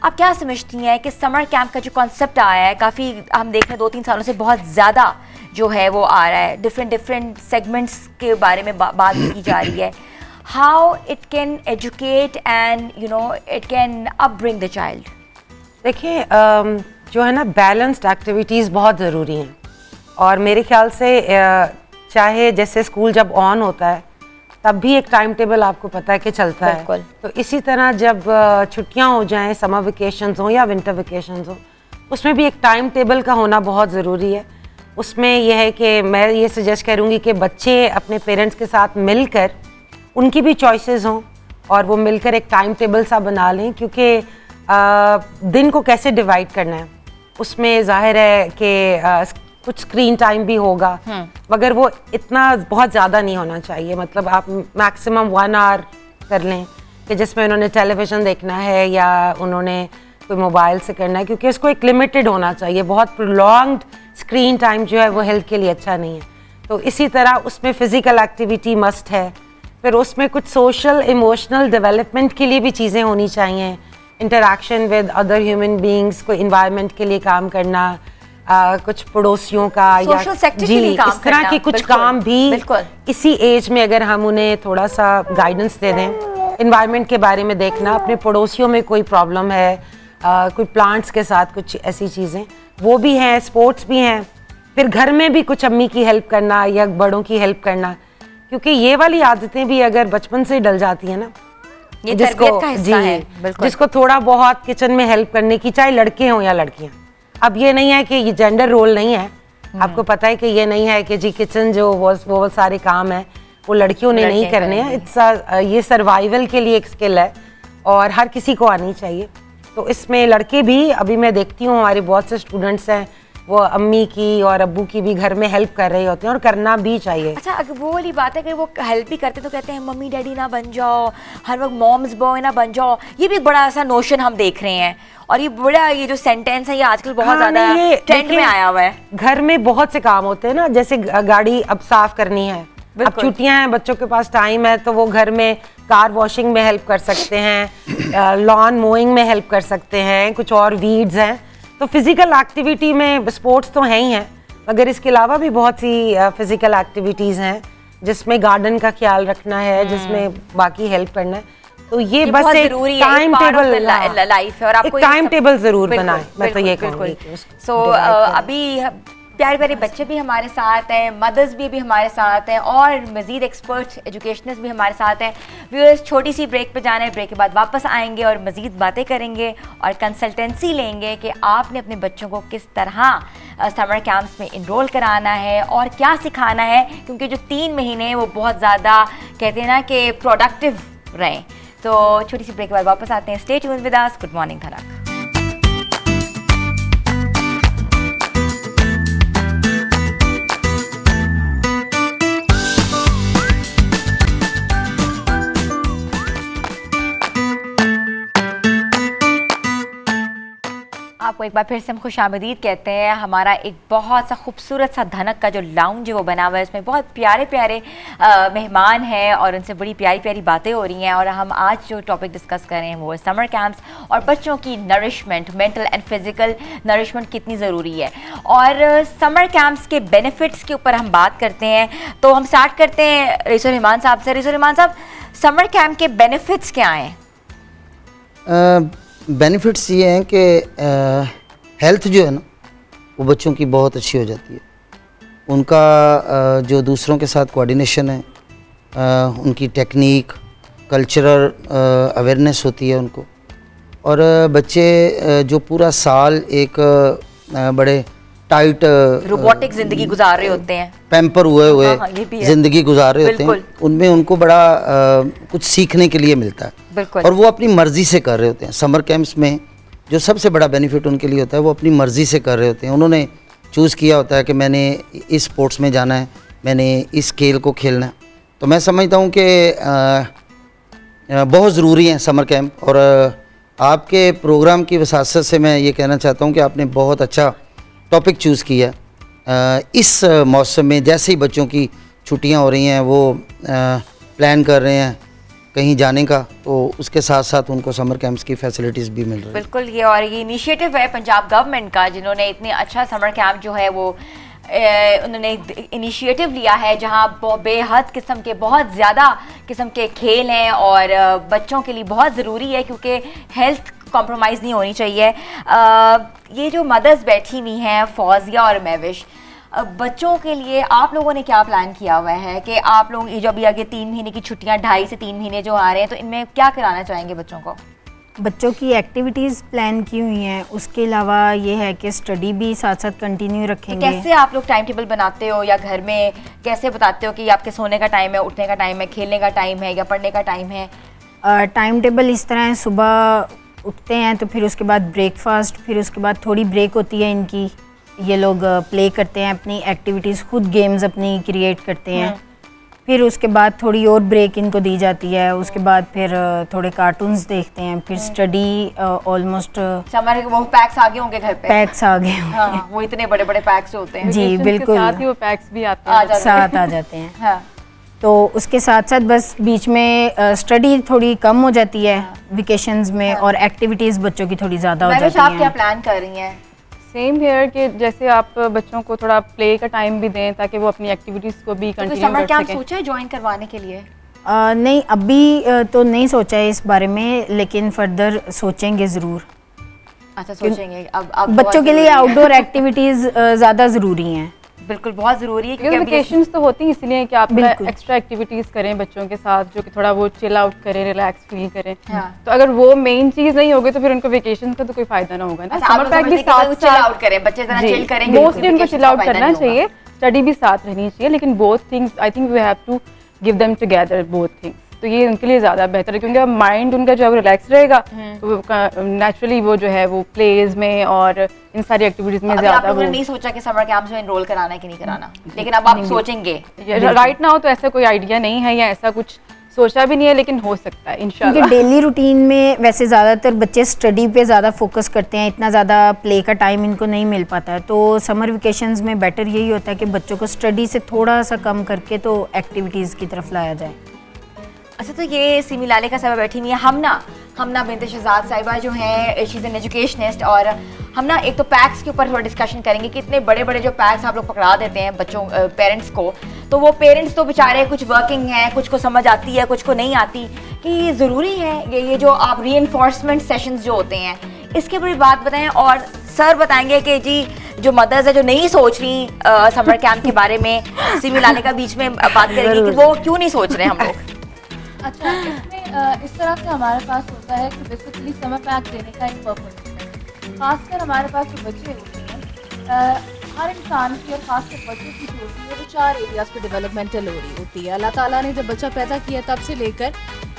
आप क्या समझती हैं कि समर कैंप का जो कॉन्सेप्ट आया है काफ़ी हम देख रहे हैं दो तीन सालों से बहुत ज़्यादा जो है वो आ रहा है, डिफरेंट डिफरेंट सेगमेंट्स के बारे में बा, बात की जा रही है, how it can educate and you know it can upbring the child? देखिए जो है ना बैलेंस्ड एक्टिविटीज़ बहुत ज़रूरी हैं और मेरे ख्याल से चाहे जैसे स्कूल जब ऑन होता है तब भी एक टाइम टेबल आपको पता है कि चलता है, तो इसी तरह जब छुट्टियां हो जाएं, समर वेकेशंस हो या विंटर वेकेशंस हो, उसमें भी एक टाइम टेबल का होना बहुत ज़रूरी है। उसमें यह है कि मैं ये सजेस्ट करूंगी कि बच्चे अपने पेरेंट्स के साथ मिलकर उनकी भी चॉइसेस हों और वो मिलकर एक टाइम टेबल सा बना लें क्योंकि दिन को कैसे डिवाइड करना है उसमें ज़ाहिर है कि कुछ स्क्रीन टाइम भी होगा मगर वो इतना बहुत ज़्यादा नहीं होना चाहिए, मतलब आप मैक्सिमम वन आवर कर लें कि जिसमें उन्होंने टेलीविज़न देखना है या उन्होंने कोई मोबाइल से करना है क्योंकि इसको एक लिमिटेड होना चाहिए, बहुत प्रोलॉन्ग्ड स्क्रीन टाइम जो है वो हेल्थ के लिए अच्छा नहीं है। तो इसी तरह उसमें फ़िज़िकल एक्टिविटी मस्ट है, फिर उसमें कुछ सोशल इमोशनल डेवलपमेंट के लिए भी चीज़ें होनी चाहिए, interaction with other human beings, कोई इन्वायरमेंट के लिए काम करना, आ, कुछ पड़ोसियों का या जी काम इस तरह के कुछ काम भी इसी एज में अगर हम उन्हें थोड़ा सा गाइडेंस दे दें, एनवायरनमेंट के बारे में देखना, अपने पड़ोसियों में कोई प्रॉब्लम है, आ, कोई प्लांट्स के साथ कुछ ऐसी चीज़ें वो भी हैं, स्पोर्ट्स भी हैं, फिर घर में भी कुछ अम्मी की हेल्प करना या बड़ों की हेल्प करना क्योंकि ये वाली आदतें भी अगर बचपन से डल जाती हैं ना, ये जिसको का जी है जिसको थोड़ा बहुत किचन में हेल्प करने की, चाहे लड़के हों या लड़कियाँ, अब ये नहीं है कि ये जेंडर रोल नहीं है, आपको पता है कि ये नहीं है कि जी किचन जो वो वो सारे काम है वो लड़कियों ने नहीं करने हैं, इट्स ये सर्वाइवल के लिए एक स्किल है और हर किसी को आनी चाहिए। तो इसमें लड़के भी, अभी मैं देखती हूँ हमारे बहुत से स्टूडेंट्स हैं वो अम्मी की और अब्बू की भी घर में हेल्प कर रहे होते हैं और करना भी चाहिए। अच्छा अगर वो वाली बात है कि वो हेल्प भी करते तो कहते हैं मम्मी डैडी ना बन जाओ, हर वक्त मॉम्स बॉय ना बन जाओ, ये भी एक बड़ा ऐसा नोशन हम देख रहे हैं और ये बड़ा ये जो सेंटेंस है ये आजकल बहुत ज़्यादा हाँ, ट्रेंड में आया हुआ है। घर में बहुत से काम होते हैं ना, जैसे गाड़ी अब साफ करनी है, अब छुट्टियां हैं, बच्चों के पास टाइम है तो वो घर में कार वॉशिंग में हेल्प कर सकते हैं, लॉन मोइंग में हेल्प कर सकते हैं, कुछ और वीड्स हैं, तो फिज़िकल एक्टिविटी में स्पोर्ट्स तो हैं ही हैं मगर इसके अलावा भी बहुत सी फिज़िकल एक्टिविटीज़ हैं जिसमें गार्डन का ख्याल रखना है, जिसमें बाकी हेल्प करना है। तो ये, ये बस एक टाइम टेबल लाइफ है और आपको टाइम टेबल ज़रूर बनाएं, मैं तो ये कहूँगी। सो अभी प्यारे प्यारे बच्चे भी हमारे साथ हैं, मदर्स भी भी हमारे साथ हैं और मज़ीद एक्सपर्ट्स एजुकेशनिस्ट भी हमारे साथ हैं। व्यूअर्स छोटी सी ब्रेक पे जाना है, ब्रेक के बाद वापस आएंगे और मज़ीद बातें करेंगे और कंसल्टेंसी लेंगे कि आपने अपने बच्चों को किस तरह समर कैंप्स में इनरोल कराना है और क्या सिखाना है क्योंकि जो तीन महीने वो बहुत ज़्यादा कहते हैं ना कि प्रोडक्टिव रहें। तो छोटी सी ब्रेक के बाद वापस आते हैं, stay tuned with us, good morning Dhanak. आपको एक बार फिर से हम खुशामदीद कहते हैं। हमारा एक बहुत सा खूबसूरत सा धनक का जो लाउंज है वो बना हुआ है, उसमें बहुत प्यारे प्यारे मेहमान हैं और उनसे बड़ी प्यारी प्यारी बातें हो रही हैं और हम आज जो टॉपिक डिस्कस कर रहे हैं वो समर कैंप्स और बच्चों की nourishment, mental and physical nourishment कितनी ज़रूरी है और समर कैंप्स के बेनिफिट्स के ऊपर हम बात करते हैं। तो हम स्टार्ट करते हैं रियाज़ रहमान साहब से। रियाज़ रहमान साहब, समर कैंप के बेनिफिट्स क्या हैं? बेनिफिट्स ये हैं कि हेल्थ जो है ना वो बच्चों की बहुत अच्छी हो जाती है, उनका आ, जो दूसरों के साथ कोऑर्डिनेशन है, आ, उनकी टेक्निक, कल्चरल अवेयरनेस होती है उनको और बच्चे जो पूरा साल एक बड़े टाइट रोबोटिक जिंदगी गुजार रहे होते हैं, पैम्पर हुए हुए जिंदगी गुजार रहे होते हैं, उनमें उनको बड़ा आ, कुछ सीखने के लिए मिलता है और वो अपनी मर्जी से कर रहे होते हैं। समर कैंप्स में जो सबसे बड़ा बेनिफिट उनके लिए होता है वो अपनी मर्जी से कर रहे होते हैं। उन्होंने चूज़ किया होता है कि मैंने इस स्पोर्ट्स में जाना है, मैंने इस खेल को खेलना है। तो मैं समझता हूँ कि बहुत ज़रूरी है समर कैम्प। और आपके प्रोग्राम की वसासत से मैं ये कहना चाहता हूँ कि आपने बहुत अच्छा टॉपिक चूज़ किया। इस मौसम में जैसे ही बच्चों की छुट्टियां हो रही हैं वो प्लान कर रहे हैं कहीं जाने का, तो उसके साथ साथ उनको समर कैंप्स की फैसिलिटीज़ भी मिल रही है। बिल्कुल, ये और ये इनिशिएटिव है पंजाब गवर्नमेंट का, जिन्होंने इतने अच्छा समर कैंप जो है वो ए, उन्होंने इनिशिएटिव लिया है, जहाँ बेहद किस्म के बहुत ज़्यादा किस्म के खेल हैं और बच्चों के लिए बहुत ज़रूरी है क्योंकि हेल्थ कॉम्प्रोमाइज़ नहीं होनी चाहिए। आ, ये जो मदर्स बैठी हुई हैं फौजिया और महविश, बच्चों के लिए आप लोगों ने क्या प्लान किया हुआ है कि आप लोग ये जो अभी आगे तीन महीने की छुट्टियां, ढाई से तीन महीने जो आ रहे हैं, तो इनमें क्या कराना चाहेंगे बच्चों को? बच्चों की एक्टिविटीज़ प्लान की हुई हैं, उसके अलावा ये है कि स्टडी भी साथ साथ कंटिन्यू रखेंगे। तो कैसे आप लोग टाइम टेबल बनाते हो या घर में कैसे बताते हो कि आपके सोने का टाइम है, उठने का टाइम है, खेलने का टाइम है या पढ़ने का टाइम है? टाइम टेबल इस तरह है, सुबह उठते हैं तो फिर उसके बाद ब्रेकफास्ट, फिर उसके बाद थोड़ी ब्रेक होती है इनकी, ये लोग प्ले करते हैं अपनी एक्टिविटीज़, खुद गेम्स अपनी क्रिएट करते हैं, फिर उसके बाद थोड़ी और ब्रेक इनको दी जाती है, उसके बाद फिर थोड़े कार्टून्स देखते हैं, फिर स्टडी ऑलमोस्ट समर वो पैक्स आगे होंगे घर पे, पैक्स आगे होंगे वो इतने बड़े बड़े पैक्स होते हैं। जी बिल्कुल, साथ ही वो पैक्स भी आते हैं, साथ आ जाते हैं। तो उसके साथ साथ बस बीच में स्टडी थोड़ी कम हो जाती है वेकेशंस में और एक्टिविटीज़ बच्चों की थोड़ी ज़्यादा हो जाती है। आप क्या प्लान कर रही हैं? सेम हेयर के जैसे आप बच्चों को थोड़ा प्ले का टाइम भी दें ताकि वो अपनी एक्टिविटीज़ को भी कंटिन्यू कर सकें। क्या आप सोचा है ज्वाइन करवाने के लिए? आ, नहीं, अभी तो नहीं सोचा है इस बारे में, लेकिन फर्दर सोचेंगे ज़रूर। अच्छा, सोचेंगे। अब आप बच्चों के लिए आउटडोर एक्टिविटीज़ ज़्यादा ज़रूरी हैं। बिल्कुल, बहुत ज़रूरी है क्योंकि वेकेशंस तो होती हैं, इसलिए कि आप एक्स्ट्रा एक्टिविटीज़ करें बच्चों के साथ जो कि थोड़ा वो चिल आउट करें, रिलैक्स फील करें। हाँ। तो अगर वो मेन चीज़ नहीं होगी तो फिर उनको वेकेशंस का तो कोई फायदा ना होगा ना। समर पैक भी साथ चिल आउट करें, बच्चे जरा चिल करें, मोस्टली उनको चिल आउट करना चाहिए, स्टडी भी साथ रहनी चाहिए, लेकिन both things I think we have to give them together, both things. तो ये उनके लिए ज़्यादा बेहतर है क्योंकि माइंड उनका जो है वो रिलैक्स रहेगा तो नेचुरली वो जो है वो प्लेज में और इन सारी एक्टिविटीज़ में ज़्यादा। आपने नहीं सोचा कि समर कैंप्स में इनरोल कराना है कि नहीं कराना? लेकिन अब आप सोचेंगे? राइट नाउ तो ऐसा कोई आइडिया नहीं है या ऐसा कुछ सोचा भी नहीं है, लेकिन हो सकता है इंशाल्लाह। क्योंकि डेली रूटीन में वैसे ज़्यादातर बच्चे स्टडी पे ज़्यादा फोकस करते हैं, इतना ज़्यादा प्ले का टाइम इनको नहीं मिल पाता है, तो समर वेकेशंस में बेटर यही होता है कि बच्चों को स्टडी से थोड़ा सा कम करके तो एक्टिविटीज़ की तरफ लाया जाए। अच्छा, तो ये सीमी लालेका साहिबा बैठी हुई है, हमना हमना बिनते शहजाद साहिबा जो हैं, शी इज़ एन एजुकेशनिस्ट, और हम ना एक तो पैक्स के ऊपर थोड़ा डिस्कशन करेंगे कि इतने बड़े बड़े जो पैक्स आप लोग पकड़ा देते हैं बच्चों पेरेंट्स को, तो वो पेरेंट्स तो बेचारे कुछ वर्किंग हैं, कुछ को समझ आती है, कुछ को नहीं आती, कि ये ज़रूरी है ये ये जो आप री एनफोर्समेंट सेशंस जो होते हैं इसके पूरी बात बताएं। और सर बताएंगे कि जी जो मदर्स है जो नहीं सोच रही समर कैम्प के बारे में, सीमी लालेका बीच में बात करेंगी कि वो क्यों नहीं सोच रहे हम लोग। अच्छा, इसमें इस तरह से हमारे पास होता है कि बेसिकली समर पैक देने का एक पर्पस होता है, खासकर हमारे पास जो बच्चे होते हैं, हर इंसान की और खासकर बच्चों की जो होती है वो चार एरियाज़ पे डेवलपमेंटल हो रही होती है। अल्लाह ताला ने जब बच्चा पैदा किया तब से लेकर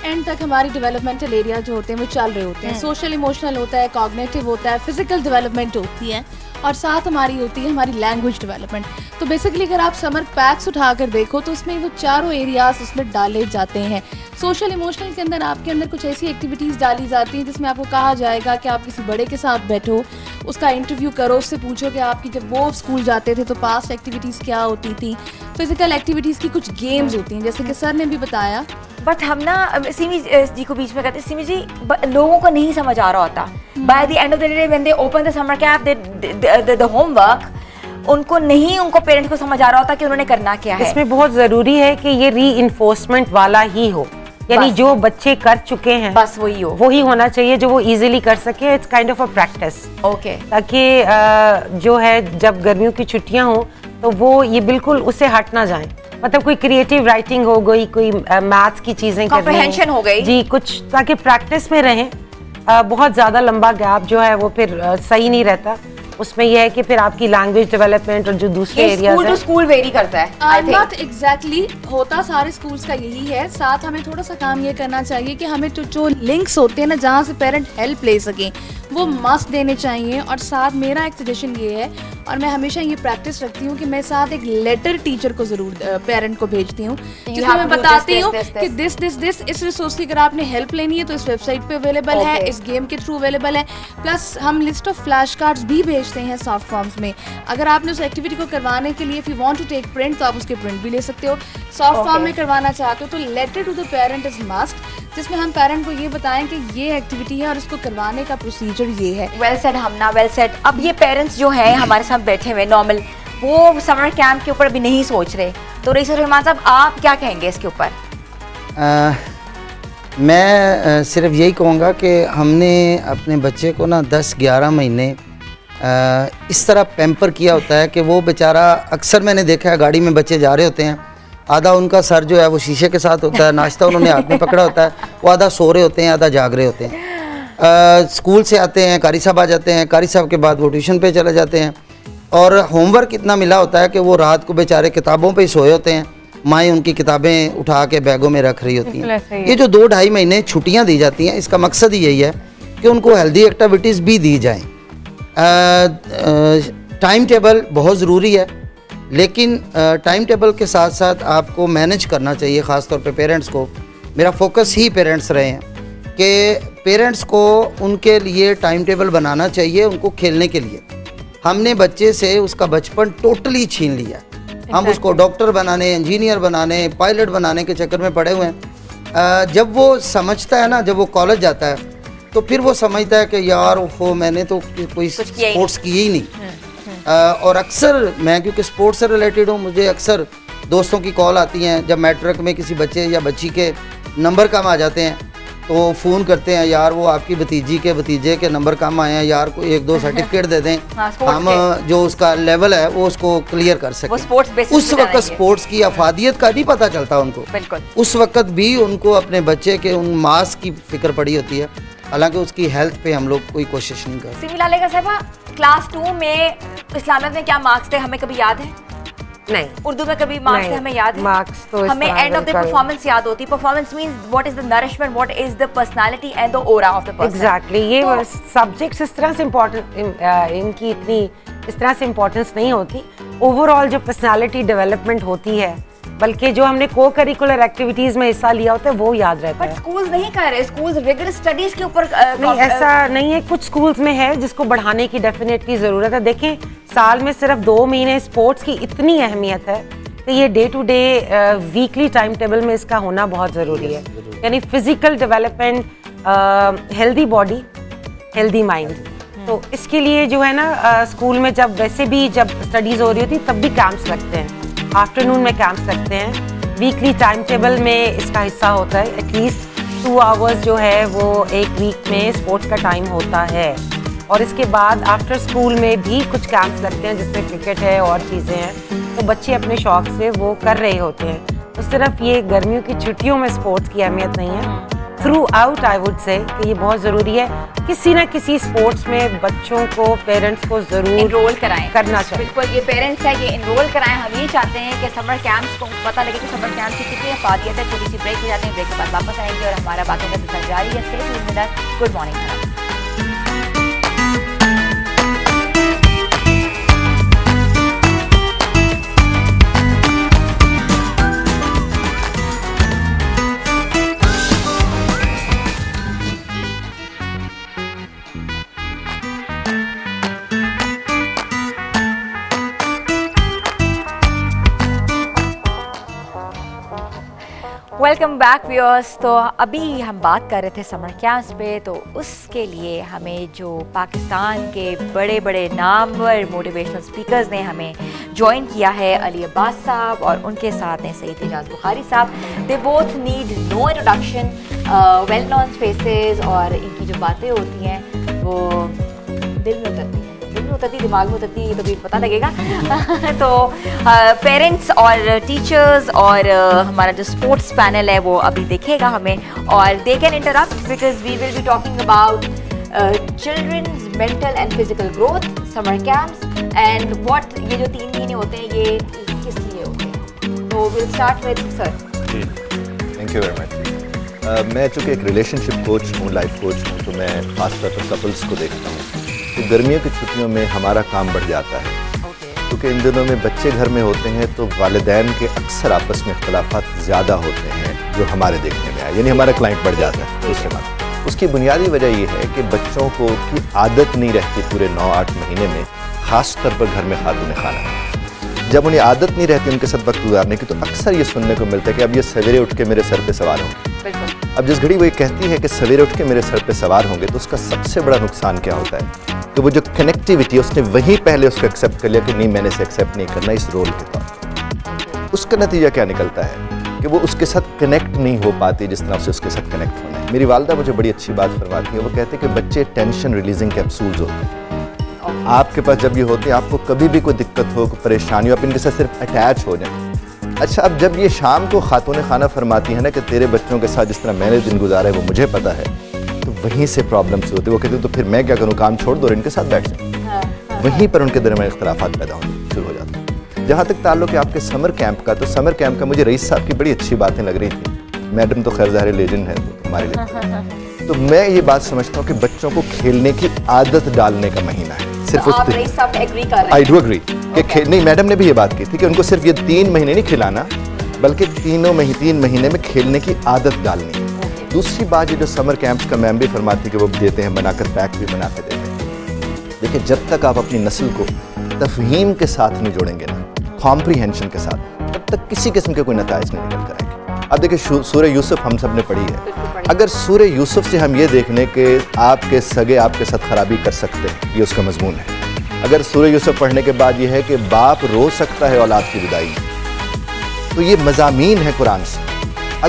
एंड तक हमारी डेवलपमेंटल एरिया जो होते हैं वो चल रहे होते हैं। सोशल इमोशनल होता है, कॉग्निटिव होता है, फिजिकल डेवलपमेंट होती है और साथ हमारी होती है हमारी लैंग्वेज डेवलपमेंट। तो बेसिकली अगर आप समर पैक्स उठा कर देखो तो उसमें वो चारों एरियाज़ उसमें डाले जाते हैं। सोशल इमोशनल के अंदर आपके अंदर कुछ ऐसी एक्टिविटीज़ डाली जाती हैं जिसमें आपको कहा जाएगा कि आप किसी बड़े के साथ बैठो, उसका इंटरव्यू करो, उससे पूछो कि आपकी जब वो स्कूल जाते थे तो पास्ट एक्टिविटीज़ क्या होती थी। फिज़िकल एक्टिविटीज़ की कुछ गेम्स होती हैं जैसे कि सर ने भी बताया। बट हम ना सीमी जी को बीच में कहते हैं, सीमी जी लोगों को नहीं समझ आ रहा होता by the end of the day when they open the summer camp the homework, उनको नहीं उनको पेरेंट्स को समझ आ रहा होता कि उन्होंने करना क्या है। इसमें बहुत ज़रूरी है कि ये री इन्फोर्समेंट वाला ही हो, यानी जो बच्चे कर चुके हैं बस वही हो, वही होना चाहिए जो वो इजीली कर सके। It's kind of a practice, okay, ताकि जो है जब गर्मियों की छुट्टियां हो तो वो ये बिल्कुल उससे हट ना जाए। मतलब कोई क्रिएटिव राइटिंग हो गई, कोई मैथ्स की चीजें, कॉम्प्रिहेंशन हो गई, जी कुछ, ताकि प्रैक्टिस में रहें। बहुत ज़्यादा लंबा गैप जो है वो फिर सही नहीं रहता। उसमें यह है कि फिर आपकी लैंग्वेज डेवलपमेंट और जो दूसरे area school to school vary करता है। नॉट uh, एग्जैक्टली exactly, होता सारे स्कूल्स का यही है। साथ हमें थोड़ा सा काम ये करना चाहिए कि हमें जो जो लिंक्स होते हैं ना जहाँ से पेरेंट हेल्प ले सकें वो मस्ट देने चाहिए। और साथ मेरा एक सजेशन ये है और मैं हमेशा ये प्रैक्टिस रखती हूँ कि मैं साथ एक लेटर टीचर को ज़रूर पेरेंट को भेजती हूँ जिसमें मैं बताती हूँ कि दिस दिस दिस इस रिसोर्स की अगर आपने हेल्प लेनी है तो इस वेबसाइट पे अवेलेबल है, इस गेम के थ्रू अवेलेबल है। प्लस हम लिस्ट ऑफ फ्लैश कार्ड्स भी भेजते हैं सॉफ्ट फॉर्म्स में। अगर आपने उस एक्टिविटी को करवाने के लिए if you want to take print तो आप उसके प्रिंट भी ले सकते हो। सॉफ्ट फॉर्म में करवाना चाहते हो तो letter to the parent is must, जिसमें हम पेरेंट को ये बताएं कि ये एक्टिविटी है और इसको करवाने का प्रोसीजर ये है। Well said Hamna, well said. अब ये पेरेंट्स जो हैं हमारे साथ बैठे हुए नॉर्मल वो समर कैंप के ऊपर अभी नहीं सोच रहे, तो रईस रहमान साहब आप क्या कहेंगे इसके ऊपर? मैं सिर्फ यही कहूँगा कि हमने अपने बच्चे को ना दस ग्यारह महीने इस तरह पैम्पर किया होता है कि वो बेचारा, अक्सर मैंने देखा है गाड़ी में बच्चे जा रहे होते हैं, आधा उनका सर जो है वो शीशे के साथ होता है, नाश्ता उन्होंने हाथ में पकड़ा होता है, वो आधा सो रहे होते हैं आधा जाग रहे होते हैं। आ, स्कूल से आते हैं, कारी साहब आ जाते हैं, कारी साहब के बाद वो ट्यूशन पे चले जाते हैं और होमवर्क इतना मिला होता है कि वो रात को बेचारे किताबों पे ही सोए होते हैं, माएँ उनकी किताबें उठा के बैगों में रख रही होती हैं। ये जो दो ढाई महीने छुट्टियाँ दी जाती हैं इसका मकसद ही यही है कि उनको हेल्दी एक्टिविटीज़ भी दी जाएँ। टाइम टेबल बहुत ज़रूरी है, लेकिन टाइम टेबल के साथ साथ आपको मैनेज करना चाहिए, ख़ास तौर पे पेरेंट्स को। मेरा फोकस ही पेरेंट्स रहे हैं कि पेरेंट्स को उनके लिए टाइम टेबल बनाना चाहिए उनको खेलने के लिए। हमने बच्चे से उसका बचपन टोटली छीन लिया। हम उसको डॉक्टर बनाने, इंजीनियर बनाने, पायलट बनाने के चक्कर में पड़े हुए हैं। जब वो समझता है ना, जब वो कॉलेज जाता है तो फिर वो समझता है कि यार ओहो मैंने तो कोई स्पोर्ट्स किए ही नहीं। और अक्सर मैं क्योंकि स्पोर्ट्स से रिलेटेड हूँ, मुझे अक्सर दोस्तों की कॉल आती हैं जब मैट्रिक में किसी बच्चे या बच्ची के नंबर कम आ जाते हैं तो फ़ोन करते हैं, यार वो आपकी भतीजी के भतीजे के नंबर कम आए हैं, यार कोई एक दो सर्टिफिकेट दे दें, हम जो उसका लेवल है वो उसको क्लियर कर सकें। उस वक्त स्पोर्ट्स की अफादियत का नहीं पता चलता उनको, उस वक्त भी उनको अपने बच्चे के उन मास की फिक्र पड़ी होती है, हालांकि उसकी हेल्थ पे हम लोग कोई कोशिश नहीं करते। सीमी लालेका साहबा, क्लास टू में इस्लामियत में क्या मार्क्स थे हमें कभी याद है? नहीं। उर्दू में कभी मार्क्स थे हमें याद है? मार्क्स तो हमें एंड ऑफ द परफॉर्मेंस याद होती है। Performance means what is the nourishment, what is the personality and the aura of the person. Exactly, ये सब्जेक्ट्स इस तरह से इम्पोर्टेंट, इनकी इतनी इस तरह से इम्पोर्टेंस नहीं होती। ओवरऑल जो पर्सनालिटी डेवलपमेंट होती है, बल्कि जो हमने को करिकुलर एक्टिविटीज में हिस्सा लिया होता है वो याद रहता है। बट स्कूल्स नहीं कर रहे, स्कूल्स रिगरस स्टडीज के ऊपर नहीं, ऐसा नहीं है। कुछ स्कूल्स में है जिसको बढ़ाने की डेफिनेटली ज़रूरत है। देखें साल में सिर्फ दो महीने स्पोर्ट्स की इतनी अहमियत है कि ये day to day weekly time table में इसका होना बहुत ज़रूरी है। यानी physical development, healthy body, healthy mind. तो इसके लिए जो है ना स्कूल में जब वैसे भी जब स्टडीज़ हो रही होती तब भी कैंप्स लगते हैं, आफ्टरनून में कैंप्स लगते हैं। वीकली टाइम टेबल में इसका हिस्सा होता है, एटलीस्ट टू आवर्स जो है वो एक वीक में स्पोर्ट्स का टाइम होता है। और इसके बाद आफ्टर स्कूल में भी कुछ कैंप्स लगते हैं जिसमें क्रिकेट है और चीज़ें हैं, तो बच्चे अपने शौक से वो कर रहे होते हैं। तो सिर्फ ये गर्मियों की छुट्टियों में स्पोर्ट्स की अहमियत नहीं है, through out I would say कि ये बहुत ज़रूरी है। किसी ना किसी स्पोर्ट्स में बच्चों को, पेरेंट्स को जरूर इनरोल कराएं, करना चाहिए। बिल्कुल, ये पेरेंट्स है ये इनरोल कराएं। हम ये चाहते हैं कि समर कैंप्स को पता लगे कि समर कैंप्स की कितनी अफादियत है। थोड़ी सी ब्रेक हो जाते हैं, ब्रेक के बाद वापस आएंगे और हमारा बातों का सिलसिला जारी है। Good morning. Welcome back viewers. तो अभी हम बात कर रहे थे समर कैंप्स पे, तो उसके लिए हमें जो पाकिस्तान के बड़े बड़े नामवर मोटिवेशनल स्पीकर्स ने हमें ज्वाइन किया है, अली अब्बास साहब और उनके साथ हैं सैयद एजाज बुखारी साहब। They both need no introduction, well known faces, और इनकी जो बातें होती हैं वो दिल में उतरती हैं, दिल में उतरती, दिमाग में उतरती, कभी पता लगेगा। तो पेरेंट्स और टीचर्स और हमारा जो स्पोर्ट्स पैनल है वो अभी देखेगा हमें, और they can interrupt because we will be talking about uh, children's mental and physical growth, summer camps and what ये जो तीन महीने होते हैं ये किस लिए होते हैं? तो we'll start with sir. Ji, thank you very much. Uh, मैं चूँकि एक relationship coach हूँ, life coach हूँ, तो मैं खासतौर पर couples को देखता हूँ. तो गर्मियों की छुट्टियों में हमारा काम बढ़ जाता है क्योंकि इन दिनों में बच्चे घर में होते हैं तो वालिदैन के अक्सर आपस में अख्तिलाफात ज़्यादा होते हैं जो हमारे देखने में आए, यानी हमारा क्लाइंट बढ़ जाता है. दूसरे बात उसकी बुनियादी वजह यह है कि बच्चों को की आदत नहीं रहती पूरे नौ आठ महीने में, ख़ास तौर पर घर में खातून खाना. जब उन्हें आदत नहीं रहती उनके साथ वक्त गुजारने की तो अक्सर ये सुनने को मिलता है कि अब ये सवेरे उठ के मेरे सर पर सवार होंगे. अब जिस घड़ी वो ये कहती है कि सवेरे उठ के मेरे सर पर सवार होंगे तो उसका सबसे बड़ा नुकसान क्या होता है कि वो जो कनेक्टिविटी है उसने वहीं पहले उसको एक्सेप्ट कर लिया कि नहीं मैंने इसे एक्सेप्ट नहीं करना इस रोल के तौर. उसका नतीजा क्या निकलता है कि वो उसके साथ कनेक्ट नहीं हो पाती जिस तरह से उसके साथ कनेक्ट होना है. मेरी वालदा मुझे बड़ी अच्छी बात फरमाती है, वो कहते हैं कि बच्चे टेंशन रिलीजिंग कैप्सूल्स होते हैं आपके पास. जब ये होते हैं आपको कभी भी कोई दिक्कत हो कोई परेशानी हो आप इनके साथ सिर्फ अटैच हो जाए. अच्छा, अब जब ये शाम को खातून खाना फरमाती है ना कि तेरे बच्चों के साथ जिस तरह मैंने दिन गुजारा है वो मुझे पता है, तो वहीं से प्रॉब्लम्स होती है. वो कहते हैं तो फिर मैं क्या करूँ, काम छोड़ दो और इनके साथ बैठ जाऊँ. हाँ, हाँ, वहीं पर उनके दरमियान इख्तलाफात पैदा होने शुरू हो जाते हैं. जहाँ तक ताल्लुक है आपके समर कैंप का, तो समर कैंप का मुझे रईस साहब की बड़ी अच्छी बातें लग रही थी. मैडम तो खैर ज़ाहिर लेजेंड है हमारे लिए, तो मैं ये बात समझता हूँ कि बच्चों को खेलने की आदत डालने का महीना है. सिर्फ आई डू एग्री कि खेल नहीं, मैडम ने भी ये बात की थी कि उनको सिर्फ ये तीन महीने नहीं खिलाना बल्कि तीनों महीने तीन महीने में खेलने की आदत डालनी. दूसरी बात ये जो समर कैंप्स का मैम भी फरमाती कि वो देते हैं बनाकर पैक भी बना के देते हैं, लेकिन जब तक आप अपनी नस्ल को तफहीम के साथ नहीं जोड़ेंगे ना कॉम्प्रीहेंशन के साथ तब तक किसी किस्म के कोई नताइज नहीं निकल कर आएंगे. अब देखिए सूरह यूसुफ हम सब ने पढ़ी है. अगर सूरह यूसुफ से हम ये देख लें कि आपके सगे आपके साथ खराबी कर सकते हैं, ये उसका मजमून है. अगर सूरह यूसुफ पढ़ने के बाद यह है कि बाप रो सकता है औलाद की विदाई, तो ये मज़ामीन है कुरान से.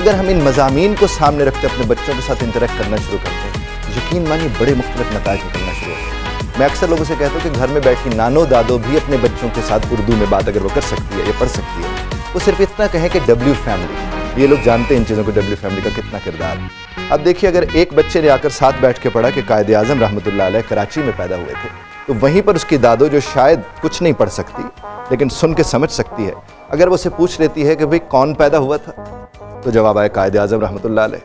अगर हम इन मज़ामीन को सामने रखते अपने बच्चों के साथ इंटरेक्ट करना शुरू करते हैं, यकीन मानिए बड़े मुख्तलिफ नताइज निकलना शुरू होते हैं. मैं अक्सर लोगों से कहता हूँ कि घर में बैठ के नानो दादो भी अपने बच्चों के साथ उर्दू में बात अगर वो कर सकती है या पढ़ सकती है, वो सिर्फ इतना कहें कि डब्ल्यू फैमिली. ये लोग जानते हैं इन चीज़ों को, डब्ल्यू फैमिली का कितना किरदार है. अब देखिए अगर एक बच्चे ने आकर साथ बैठ के पढ़ा कि कायदे आज़म रहमतुल्लाह अलैह कराची में पैदा हुए थे, तो वहीं पर उसकी दादो जो शायद कुछ नहीं पढ़ सकती लेकिन सुन के समझ सकती है, अगर वो उसे पूछ लेती है कि भाई कौन पैदा हुआ था, तो जवाब आया कायदे आज़म रहमतुल्लाह अलैह.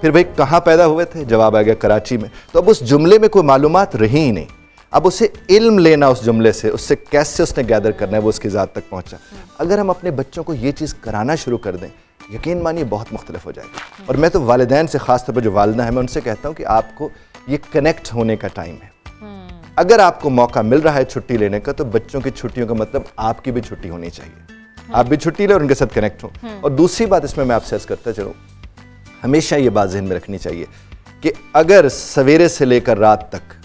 फिर भाई कहाँ पैदा हुए थे, जवाब आ गया कराची में. तो अब उस जुमले में कोई मालूमात रही ही नहीं. अब उसे इल्म लेना उस जुमले से, उससे कैसे उसने गैदर करना है वो उसकी ज़ात तक पहुँचा. अगर हम अपने बच्चों को ये चीज़ कराना शुरू कर दें यकीन मानिए बहुत मुख्तलिफ हो जाएगा. और मैं तो वालिदैन से ख़ास तौर पर जो वालिदा है मैं उनसे कहता हूँ कि आपको ये कनेक्ट होने का टाइम है. अगर आपको मौका मिल रहा है छुट्टी लेने का तो बच्चों की छुट्टियों का मतलब आपकी भी छुट्टी होनी चाहिए, आप भी छुट्टी ले और उनके साथ कनेक्ट हो. और दूसरी बात इसमें मैं आपसे अर्ज करता चलूँ, हमेशा ये बात जहन में रखनी चाहिए कि अगर सवेरे से लेकर रात तक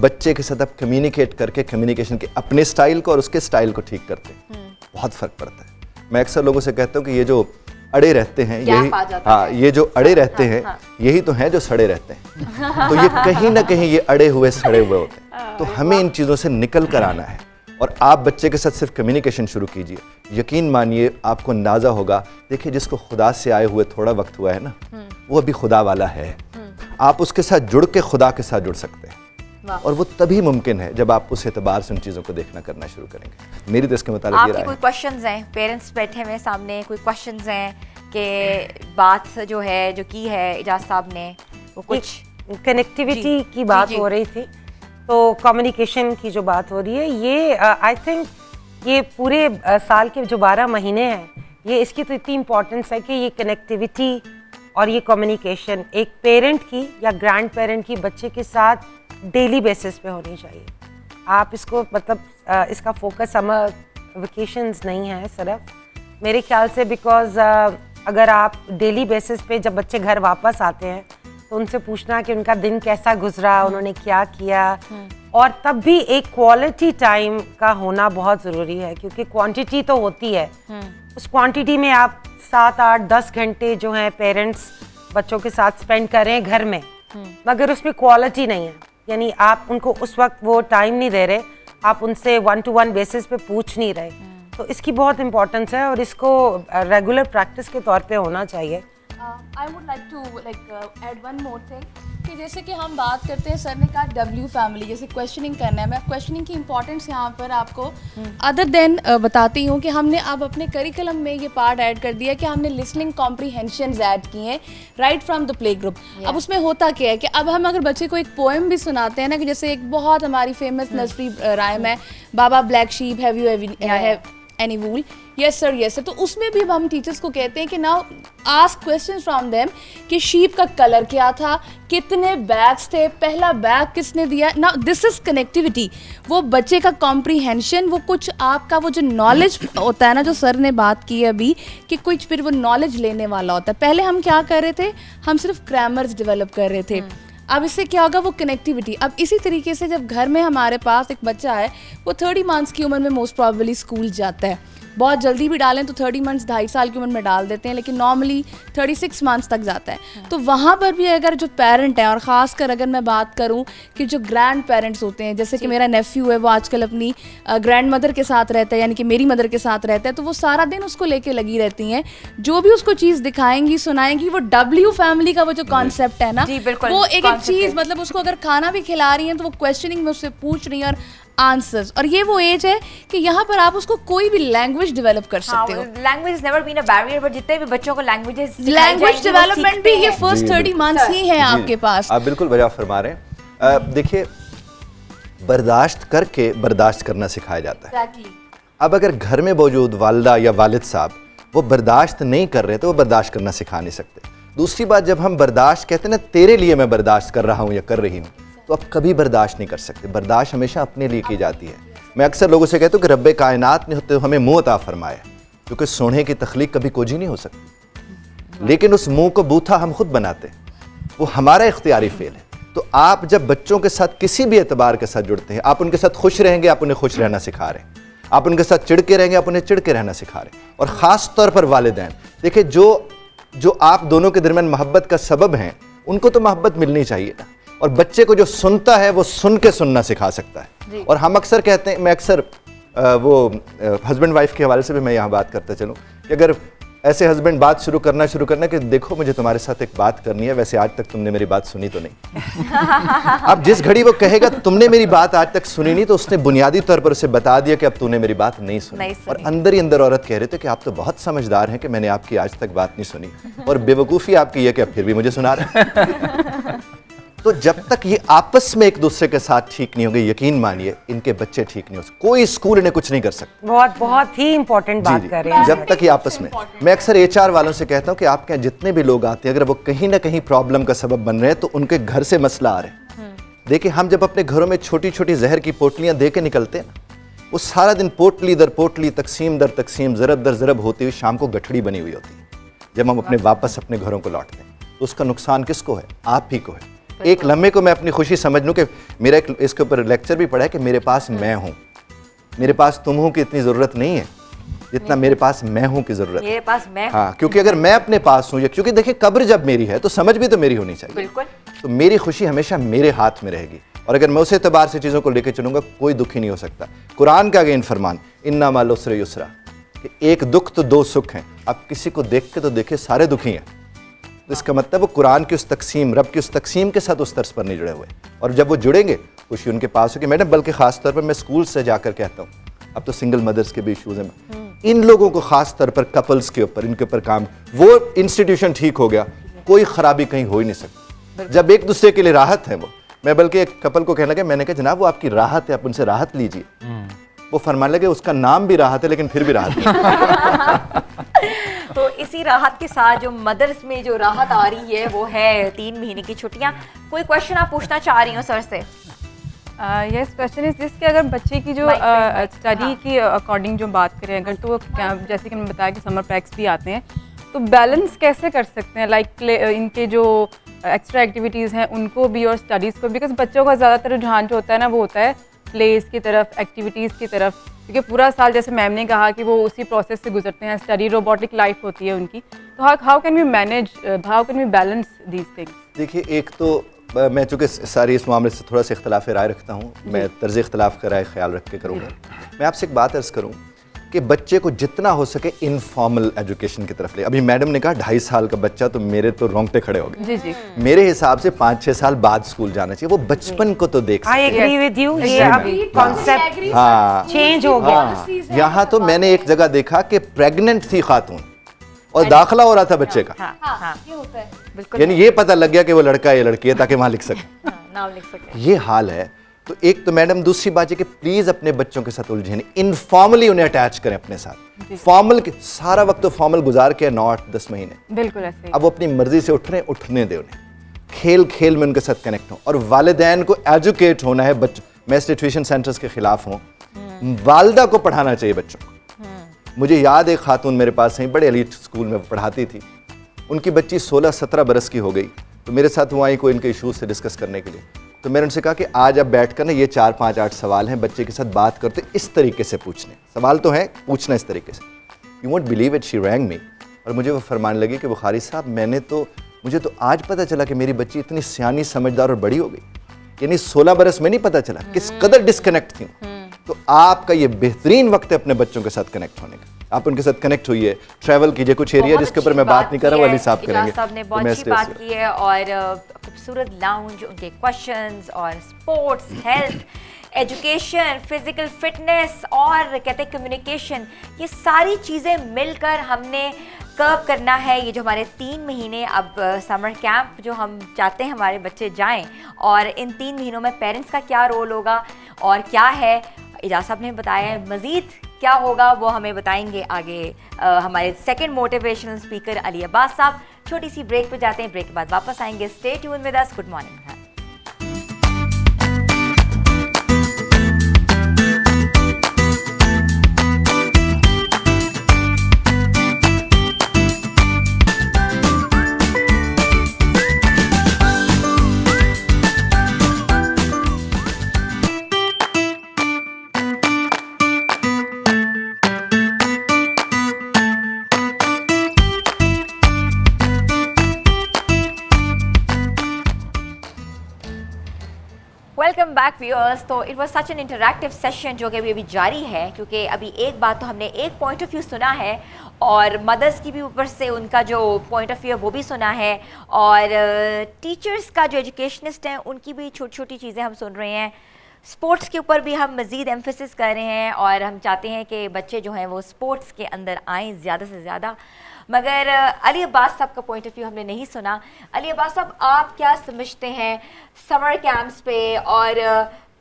बच्चे के साथ आप कम्युनिकेट करके कम्युनिकेशन के अपने स्टाइल को और उसके स्टाइल को ठीक करते हैं बहुत फ़र्क पड़ता है. मैं अक्सर लोगों से कहता हूँ कि ये जो अड़े रहते हैं यही हाँ ये जो अड़े रहते हैं यही तो हैं जो सड़े रहते हैं. तो ये कहीं ना कहीं ये अड़े हुए सड़े हुए होते हैं, तो हमें इन चीज़ों से निकल कर आना है. और आप बच्चे के साथ सिर्फ कम्युनिकेशन शुरू कीजिए, यकीन मानिए आपको अंदाज़ा होगा. देखिए जिसको खुदा से आए हुए थोड़ा वक्त हुआ है ना वो अभी खुदा वाला है, आप उसके साथ जुड़ के खुदा के साथ जुड़ सकते हैं. और वो तभी मुमकिन है जब आप उस एतबार से उन चीज़ों को देखना करना शुरू करेंगे. मेरी तो इसके मुताबिक आपके कोई क्वेश्चंस हैं, पेरेंट्स बैठे हुए सामने कोई क्वेश्चंस हैं कि बात जो है जो की है एजाज साहब ने वो कुछ कनेक्टिविटी की बात हो रही थी, तो कम्युनिकेशन की जो बात हो रही है ये आई uh, थिंक ये पूरे uh, साल के जो बारह महीने हैं ये इसकी तो इतनी इम्पोर्टेंस है कि ये कनेक्टिविटी और ये कम्युनिकेशन एक पेरेंट की या ग्रैंड पेरेंट की बच्चे के साथ डेली बेसिस पे होनी चाहिए. आप इसको मतलब uh, इसका फोकस समर वेकेशंस नहीं है सिर्फ मेरे ख्याल से, बिकॉज uh, अगर आप डेली बेसिस पे जब बच्चे घर वापस आते हैं तो उनसे पूछना कि उनका दिन कैसा गुजरा, उन्होंने क्या किया, और तब भी एक क्वालिटी टाइम का होना बहुत ज़रूरी है क्योंकि क्वांटिटी तो होती है, उस क्वांटिटी में आप सात आठ दस घंटे जो हैं पेरेंट्स बच्चों के साथ स्पेंड कर रहे हैं घर में, मगर उसमें क्वालिटी नहीं है. यानी आप उनको उस वक्त वो टाइम नहीं दे रहे, आप उनसे वन टू वन बेसिस पे पूछ नहीं रहे. तो इसकी बहुत इम्पोर्टेंस है और इसको रेगुलर प्रैक्टिस के तौर पर होना चाहिए. I would like to like add one more thing कि जैसे कि हम बात करते हैं, सर ने कहा डब्ल्यू फैमिली, जैसे क्वेश्चनिंग करना है। मैं क्वेश्चनिंग की इंपॉर्टेंस यहाँ पर आपको अदर देन बताती हूँ कि हमने अब अपने करिकुलम में ये पार्ट ऐड कर दिया कि हमने लिसनिंग कॉम्प्रीहेंशन ऐड किए हैं right from the play group. अब उसमें होता क्या है कि अब हम अगर बच्चे को एक पोएम भी सुनाते हैं ना, कि जैसे एक बहुत हमारी फेमस नजरी रायम है, baa baa black sheep have you have any wool, yes sir yes sir. तो उसमें भी हम टीचर्स को कहते हैं कि now ask question from them कि शीप का कलर क्या था, कितने बैग्स थे, पहला बैग किसने दिया। नाउ दिस इज कनेक्टिविटी, वो बच्चे का कॉम्प्रीहेंशन, वो कुछ आपका वो जो नॉलेज होता है ना, जो सर ने बात की है अभी कि कुछ फिर वो नॉलेज लेने वाला होता है। पहले हम क्या कर रहे थे, हम सिर्फ ग्रामर्स डेवलप कर रहे थे। अब इससे क्या होगा, वो कनेक्टिविटी। अब इसी तरीके से जब घर में हमारे पास एक बच्चा है, वो थर्टी मंथ्स की उम्र में मोस्ट प्रॉबली स्कूल जाता है। बहुत जल्दी भी डालें तो थर्टी मंथ्स ढाई साल की उम्र में डाल देते हैं, लेकिन नॉर्मली थर्टी सिक्स मंथ्स तक जाता है। तो वहाँ पर भी अगर जो पेरेंट हैं, और ख़ासकर अगर मैं बात करूँ कि जो ग्रैंड पेरेंट्स होते हैं, जैसे कि मेरा नेफ्यू है, वो आजकल अपनी ग्रैंड मदर के साथ रहता है, यानी कि मेरी मदर के साथ रहता है, तो वो सारा दिन उसको लेके लगी रहती हैं। जो भी उसको चीज़ दिखाएंगी सुनाएंगी, वो डब्ल्यू फैमिली का वो जो कॉन्सेप्ट है ना, वो एक एक चीज़, मतलब उसको अगर खाना भी खिला रही हैं तो वो क्वेश्चनिंग में उससे पूछ रही हैं और आंसर्स। और ये वो एज है कि यहाँ पर आप उसको कोई भी लैंग्वेज डेवलप कर सकते हो। Language never been a barrier, but जितने भी बच्चों को लैंग्वेजेस लैंग्वेज डेवलपमेंट भी ये फर्स्ट थर्टी मंथ्स ही है आपके पास। आप बिल्कुल बजा फरमा रहे हैं। देखिए, बर्दाश्त करके बर्दाश्त करना सिखाया जाता है। अब अगर घर में मौजूद वालदा या वालिद साहब वो बर्दाश्त नहीं कर रहे तो वो बर्दाश्त करना सिखा नहीं सकते। दूसरी बात, जब हम बर्दाश्त कहते हैं ना, तेरे लिए मैं बर्दाश्त कर रहा हूँ या कर रही हूँ, तो आप कभी बर्दाश्त नहीं कर सकते। बर्दाश्त हमेशा अपने लिए की जाती है। मैं अक्सर लोगों से कहता हूँ कि रब्बे कायनात ने तो हमें मुँह अता फरमाया, क्योंकि सोने की तख्लीक कभी कोजी नहीं हो सकती, लेकिन उस मुँह को बूथा हम खुद बनाते, वो हमारा इख्तियारी फेल है। तो आप जब बच्चों के साथ किसी भी एतबार के साथ जुड़ते हैं, आप उनके साथ खुश रहेंगे, आप उन्हें खुश रहना सिखा रहे हैं, आप उनके साथ चिड़ के रहेंगे, आप उन्हें चिड़ के रहना सिखा रहे हैं। और ख़ास तौर पर वालिदैन, देखिए जो जो आप दोनों के दरमियान मोहब्बत का सबब हैं, उनको तो मोहब्बत मिलनी चाहिए ना। और बच्चे को जो सुनता है वो सुन के सुनना सिखा सकता है। और हम अक्सर कहते हैं, मैं अक्सर वो हस्बैंड वाइफ के हवाले से भी मैं यहाँ बात करता चलूँ कि अगर ऐसे हस्बैंड बात शुरू करना शुरू करना कि देखो मुझे तुम्हारे साथ एक बात करनी है, वैसे आज तक तुमने मेरी बात सुनी तो नहीं। अब जिस घड़ी वो कहेगा तुमने मेरी बात आज तक सुनी नहीं, तो उसने बुनियादी तौर पर उसे बता दिया कि अब तूने मेरी बात नहीं सुनी, नहीं सुनी। और अंदर ही अंदर औरत कह रहे थे कि आप तो बहुत समझदार हैं कि मैंने आपकी आज तक बात नहीं सुनी, और बेवकूफ़ी आपकी है कि आप फिर भी मुझे सुना रहे। तो जब तक ये आपस में एक दूसरे के साथ ठीक नहीं होंगे, यकीन मानिए इनके बच्चे ठीक नहीं हो सकते। कोई स्कूल इन्हें कुछ नहीं कर सकता। बहुत बहुत ही इंपॉर्टेंट बात कर रहे हैं। जब तक ये आपस में, मैं अक्सर एचआर वालों से कहता हूँ कि आपके यहाँ जितने भी लोग आते हैं, अगर वो कहीं ना कहीं प्रॉब्लम का सबब बन रहे हैं तो उनके घर से मसला आ रहा है। देखिए, हम जब अपने घरों में छोटी छोटी जहर की पोटलियाँ दे के निकलते हैं ना, वो सारा दिन पोटली दर पोटली, तकसीम दर तकसीम, ज़रब दर ज़रब होती हुई शाम को गठड़ी बनी हुई होती है। जब हम अपने वापस अपने घरों को लौटते हैं तो उसका नुकसान किसको है? आप ही को है। एक लम्हे को मैं अपनी खुशी समझ लूँ कि मेरा एक इसके ऊपर लेक्चर भी पड़ा है कि मेरे पास मैं हूँ, मेरे पास तुम हूँ की इतनी ज़रूरत नहीं है जितना मेरे पास मैं हूँ की ज़रूरत है। मेरे पास मैं, हाँ, क्योंकि अगर मैं अपने पास हूँ, क्योंकि देखिए कब्र जब मेरी है तो समझ भी तो मेरी होनी चाहिए। बिल्कुल। तो मेरी खुशी हमेशा मेरे हाथ में रहेगी, और अगर मैं उस एतबार से चीज़ों को लेकर चलूँगा कोई दुखी नहीं हो सकता। कुरान का अगेन फरमान, इन्ना माल उसरे युसरा, कि एक दुख तो दो सुख हैं। आप किसी को देख के तो देखे सारे दुखी हैं, तो इसका मतलब वो कुरान की उस तकसीम, रब की उस तकसीम के साथ उस तर्ज पर नहीं जुड़े हुए। और जब वो जुड़ेंगे खुशी उनके पास होगी। मैडम, बल्कि ख़ास तौर पर मैं स्कूल से जाकर कहता हूँ, अब तो सिंगल मदर्स के भी इशूज़ हैं, इन लोगों को ख़ास तौर पर कपल्स के ऊपर, इनके ऊपर काम, वो इंस्टीट्यूशन ठीक हो गया कोई ख़राबी कहीं हो ही नहीं सकती। जब एक दूसरे के लिए राहत है वो, मैं बल्कि एक कपल को कहने लगा, मैंने कहा जनाब वो आपकी राहत है, आप उनसे राहत लीजिए। वो फरमाने लगे उसका नाम भी राहत है लेकिन फिर भी राहत। तो इसी राहत के साथ जो मदर्स में जो राहत आ रही है वो है तीन महीने की छुट्टियां। कोई क्वेश्चन आप पूछना चाह रही हो सर से? यस, क्वेश्चन इज दिस कि अगर बच्चे की जो स्टडी के अकॉर्डिंग जो बात करें अगर, तो जैसे कि मैंने बताया कि समर ब्रेक्स भी आते हैं, तो बैलेंस कैसे कर सकते हैं, लाइक इनके जो एक्स्ट्रा एक्टिविटीज़ हैं उनको भी और स्टडीज़ को? बिकॉज बच्चों का ज़्यादातर रुझान जो होता है ना वो होता है प्लेस की तरफ, एक्टिविटीज़ की तरफ, क्योंकि पूरा साल जैसे मैम ने कहा कि वो उसी प्रोसेस से गुजरते हैं, स्टडी रोबोटिक लाइफ होती है उनकी। तो how can we manage, how can we balance these things? देखिए, एक तो मैं चूँकि सारी इस मामले से थोड़ा सा इख्तिलाफ राय रखता हूँ, मैं तर्ज इख्तिलाफ का राय ख्याल रख के करूँगा। मैं आपसे एक बात अर्ज़ करूँ कि बच्चे को जितना हो सके इनफॉर्मल एजुकेशन की तरफ ले। अभी मैडम ने कहा ढाई साल का बच्चा, तो मेरे तो रोंगटे खड़े हो गए। जी जी। मेरे हिसाब से पाँच छः साल बाद स्कूल जाना चाहिए, वो बचपन को तो देख सके। आई एग्री विद यू, ये अभी कॉन्सेप्ट चेंज हो गया। यहाँ तो मैंने एक जगह देखा कि प्रेगनेंट थी खातून और दाखिला हो रहा था बच्चे का। हाँ, हाँ, ये होता है बिल्कुल। यानी ये पता लग गया कि वो लड़का है या लड़की है, ताकि वहाँ लिख सके, नाम लिख सके। ये हाल है। तो एक तो मैडम, दूसरी बात है कि प्लीज अपने बच्चों के साथ उलझे नहीं, इनफॉर्मली उन्हें अटैच करें अपने साथ। फॉर्मल सारा वक्त तो फॉर्मल गुजार के नौ आठ दस महीने बिल्कुल ऐसे। अब वो अपनी मर्जी से उठ रहे हैं, उठने दे उन्हें, खेल खेल में उनके साथ कनेक्ट हो। और वालिदैन को एजुकेट होना है बच्चों। मैं इस ट्यूशन सेंटर्स के खिलाफ हूँ, वालदा को पढ़ाना चाहिए बच्चों को। मुझे याद है खातून मेरे पास हैं, बड़े एलीट स्कूल में पढ़ाती थी, उनकी बच्ची सोलह सत्रह बरस की हो गई। तो मेरे साथ वो आई कोई इनके इशूज़ से डिस्कस करने के लिए। तो मैंने उनसे कहा कि आज आप बैठ कर ना ये चार पाँच आठ सवाल हैं बच्चे के साथ बात करते, इस तरीके से पूछने। सवाल तो हैं, पूछना इस तरीके से। You won't believe it, she rang me. और मुझे वो फरमाने लगी कि बुखारी साहब, मैंने तो मुझे तो आज पता चला कि मेरी बच्ची इतनी सियानी, समझदार और बड़ी हो गई। यानी सोलह बरस में नहीं पता चला, किस कदर डिस्कनेक्ट थी। तो आपका ये बेहतरीन वक्त है अपने बच्चों के साथ कनेक्ट होने का। आप उनके साथ कनेक्ट हुई है, ट्रैवल कीजिए। कुछ एरिया जिसके ऊपर मैं बात नहीं कर रहा हूँ, अली साहब करेंगे। साहब ने बहुत अच्छी बात की है, और खूबसूरत लाउंज, उनके क्वेश्चंस और sports, health, education, physical fitness और कहते हैं कम्युनिकेशन, ये सारी चीज़ें मिलकर हमने कर्व करना है। ये जो हमारे तीन महीने अब समर कैंप जो हम चाहते हैं हमारे बच्चे जाएं, और इन तीन महीनों में पेरेंट्स का क्या रोल होगा और क्या है, एजाज साहब ने बताया है। मज़ीद क्या होगा वो हमें बताएंगे आगे आ, हमारे second motivational speaker Ali Abbas साहब। छोटी सी ब्रेक पे जाते हैं, ब्रेक के बाद वापस आएंगे। Stay tune with us, good morning. Back viewers, तो it was such an interactive session जो कि अभी अभी जारी है, क्योंकि अभी एक बात तो हमने एक पॉइंट ऑफ व्यू सुना है, और मदर्स की भी ऊपर से उनका जो पॉइंट ऑफ व्यू है वो भी सुना है, और टीचर्स का जो एजुकेशनिस्ट हैं उनकी भी छोटी छोटी चीज़ें हम सुन रहे हैं। स्पोर्ट्स के ऊपर भी हम मज़ीद एम्फेसिस कर रहे हैं, और हम चाहते हैं कि बच्चे जो हैं वो स्पोर्ट्स के अंदर आएँ ज़्यादा से ज़्यादा। मगर अली अब्बास साहब का पॉइंट ऑफ व्यू हमने नहीं सुना। अली अब्बास साहब, आप क्या समझते हैं समर कैंप्स पे और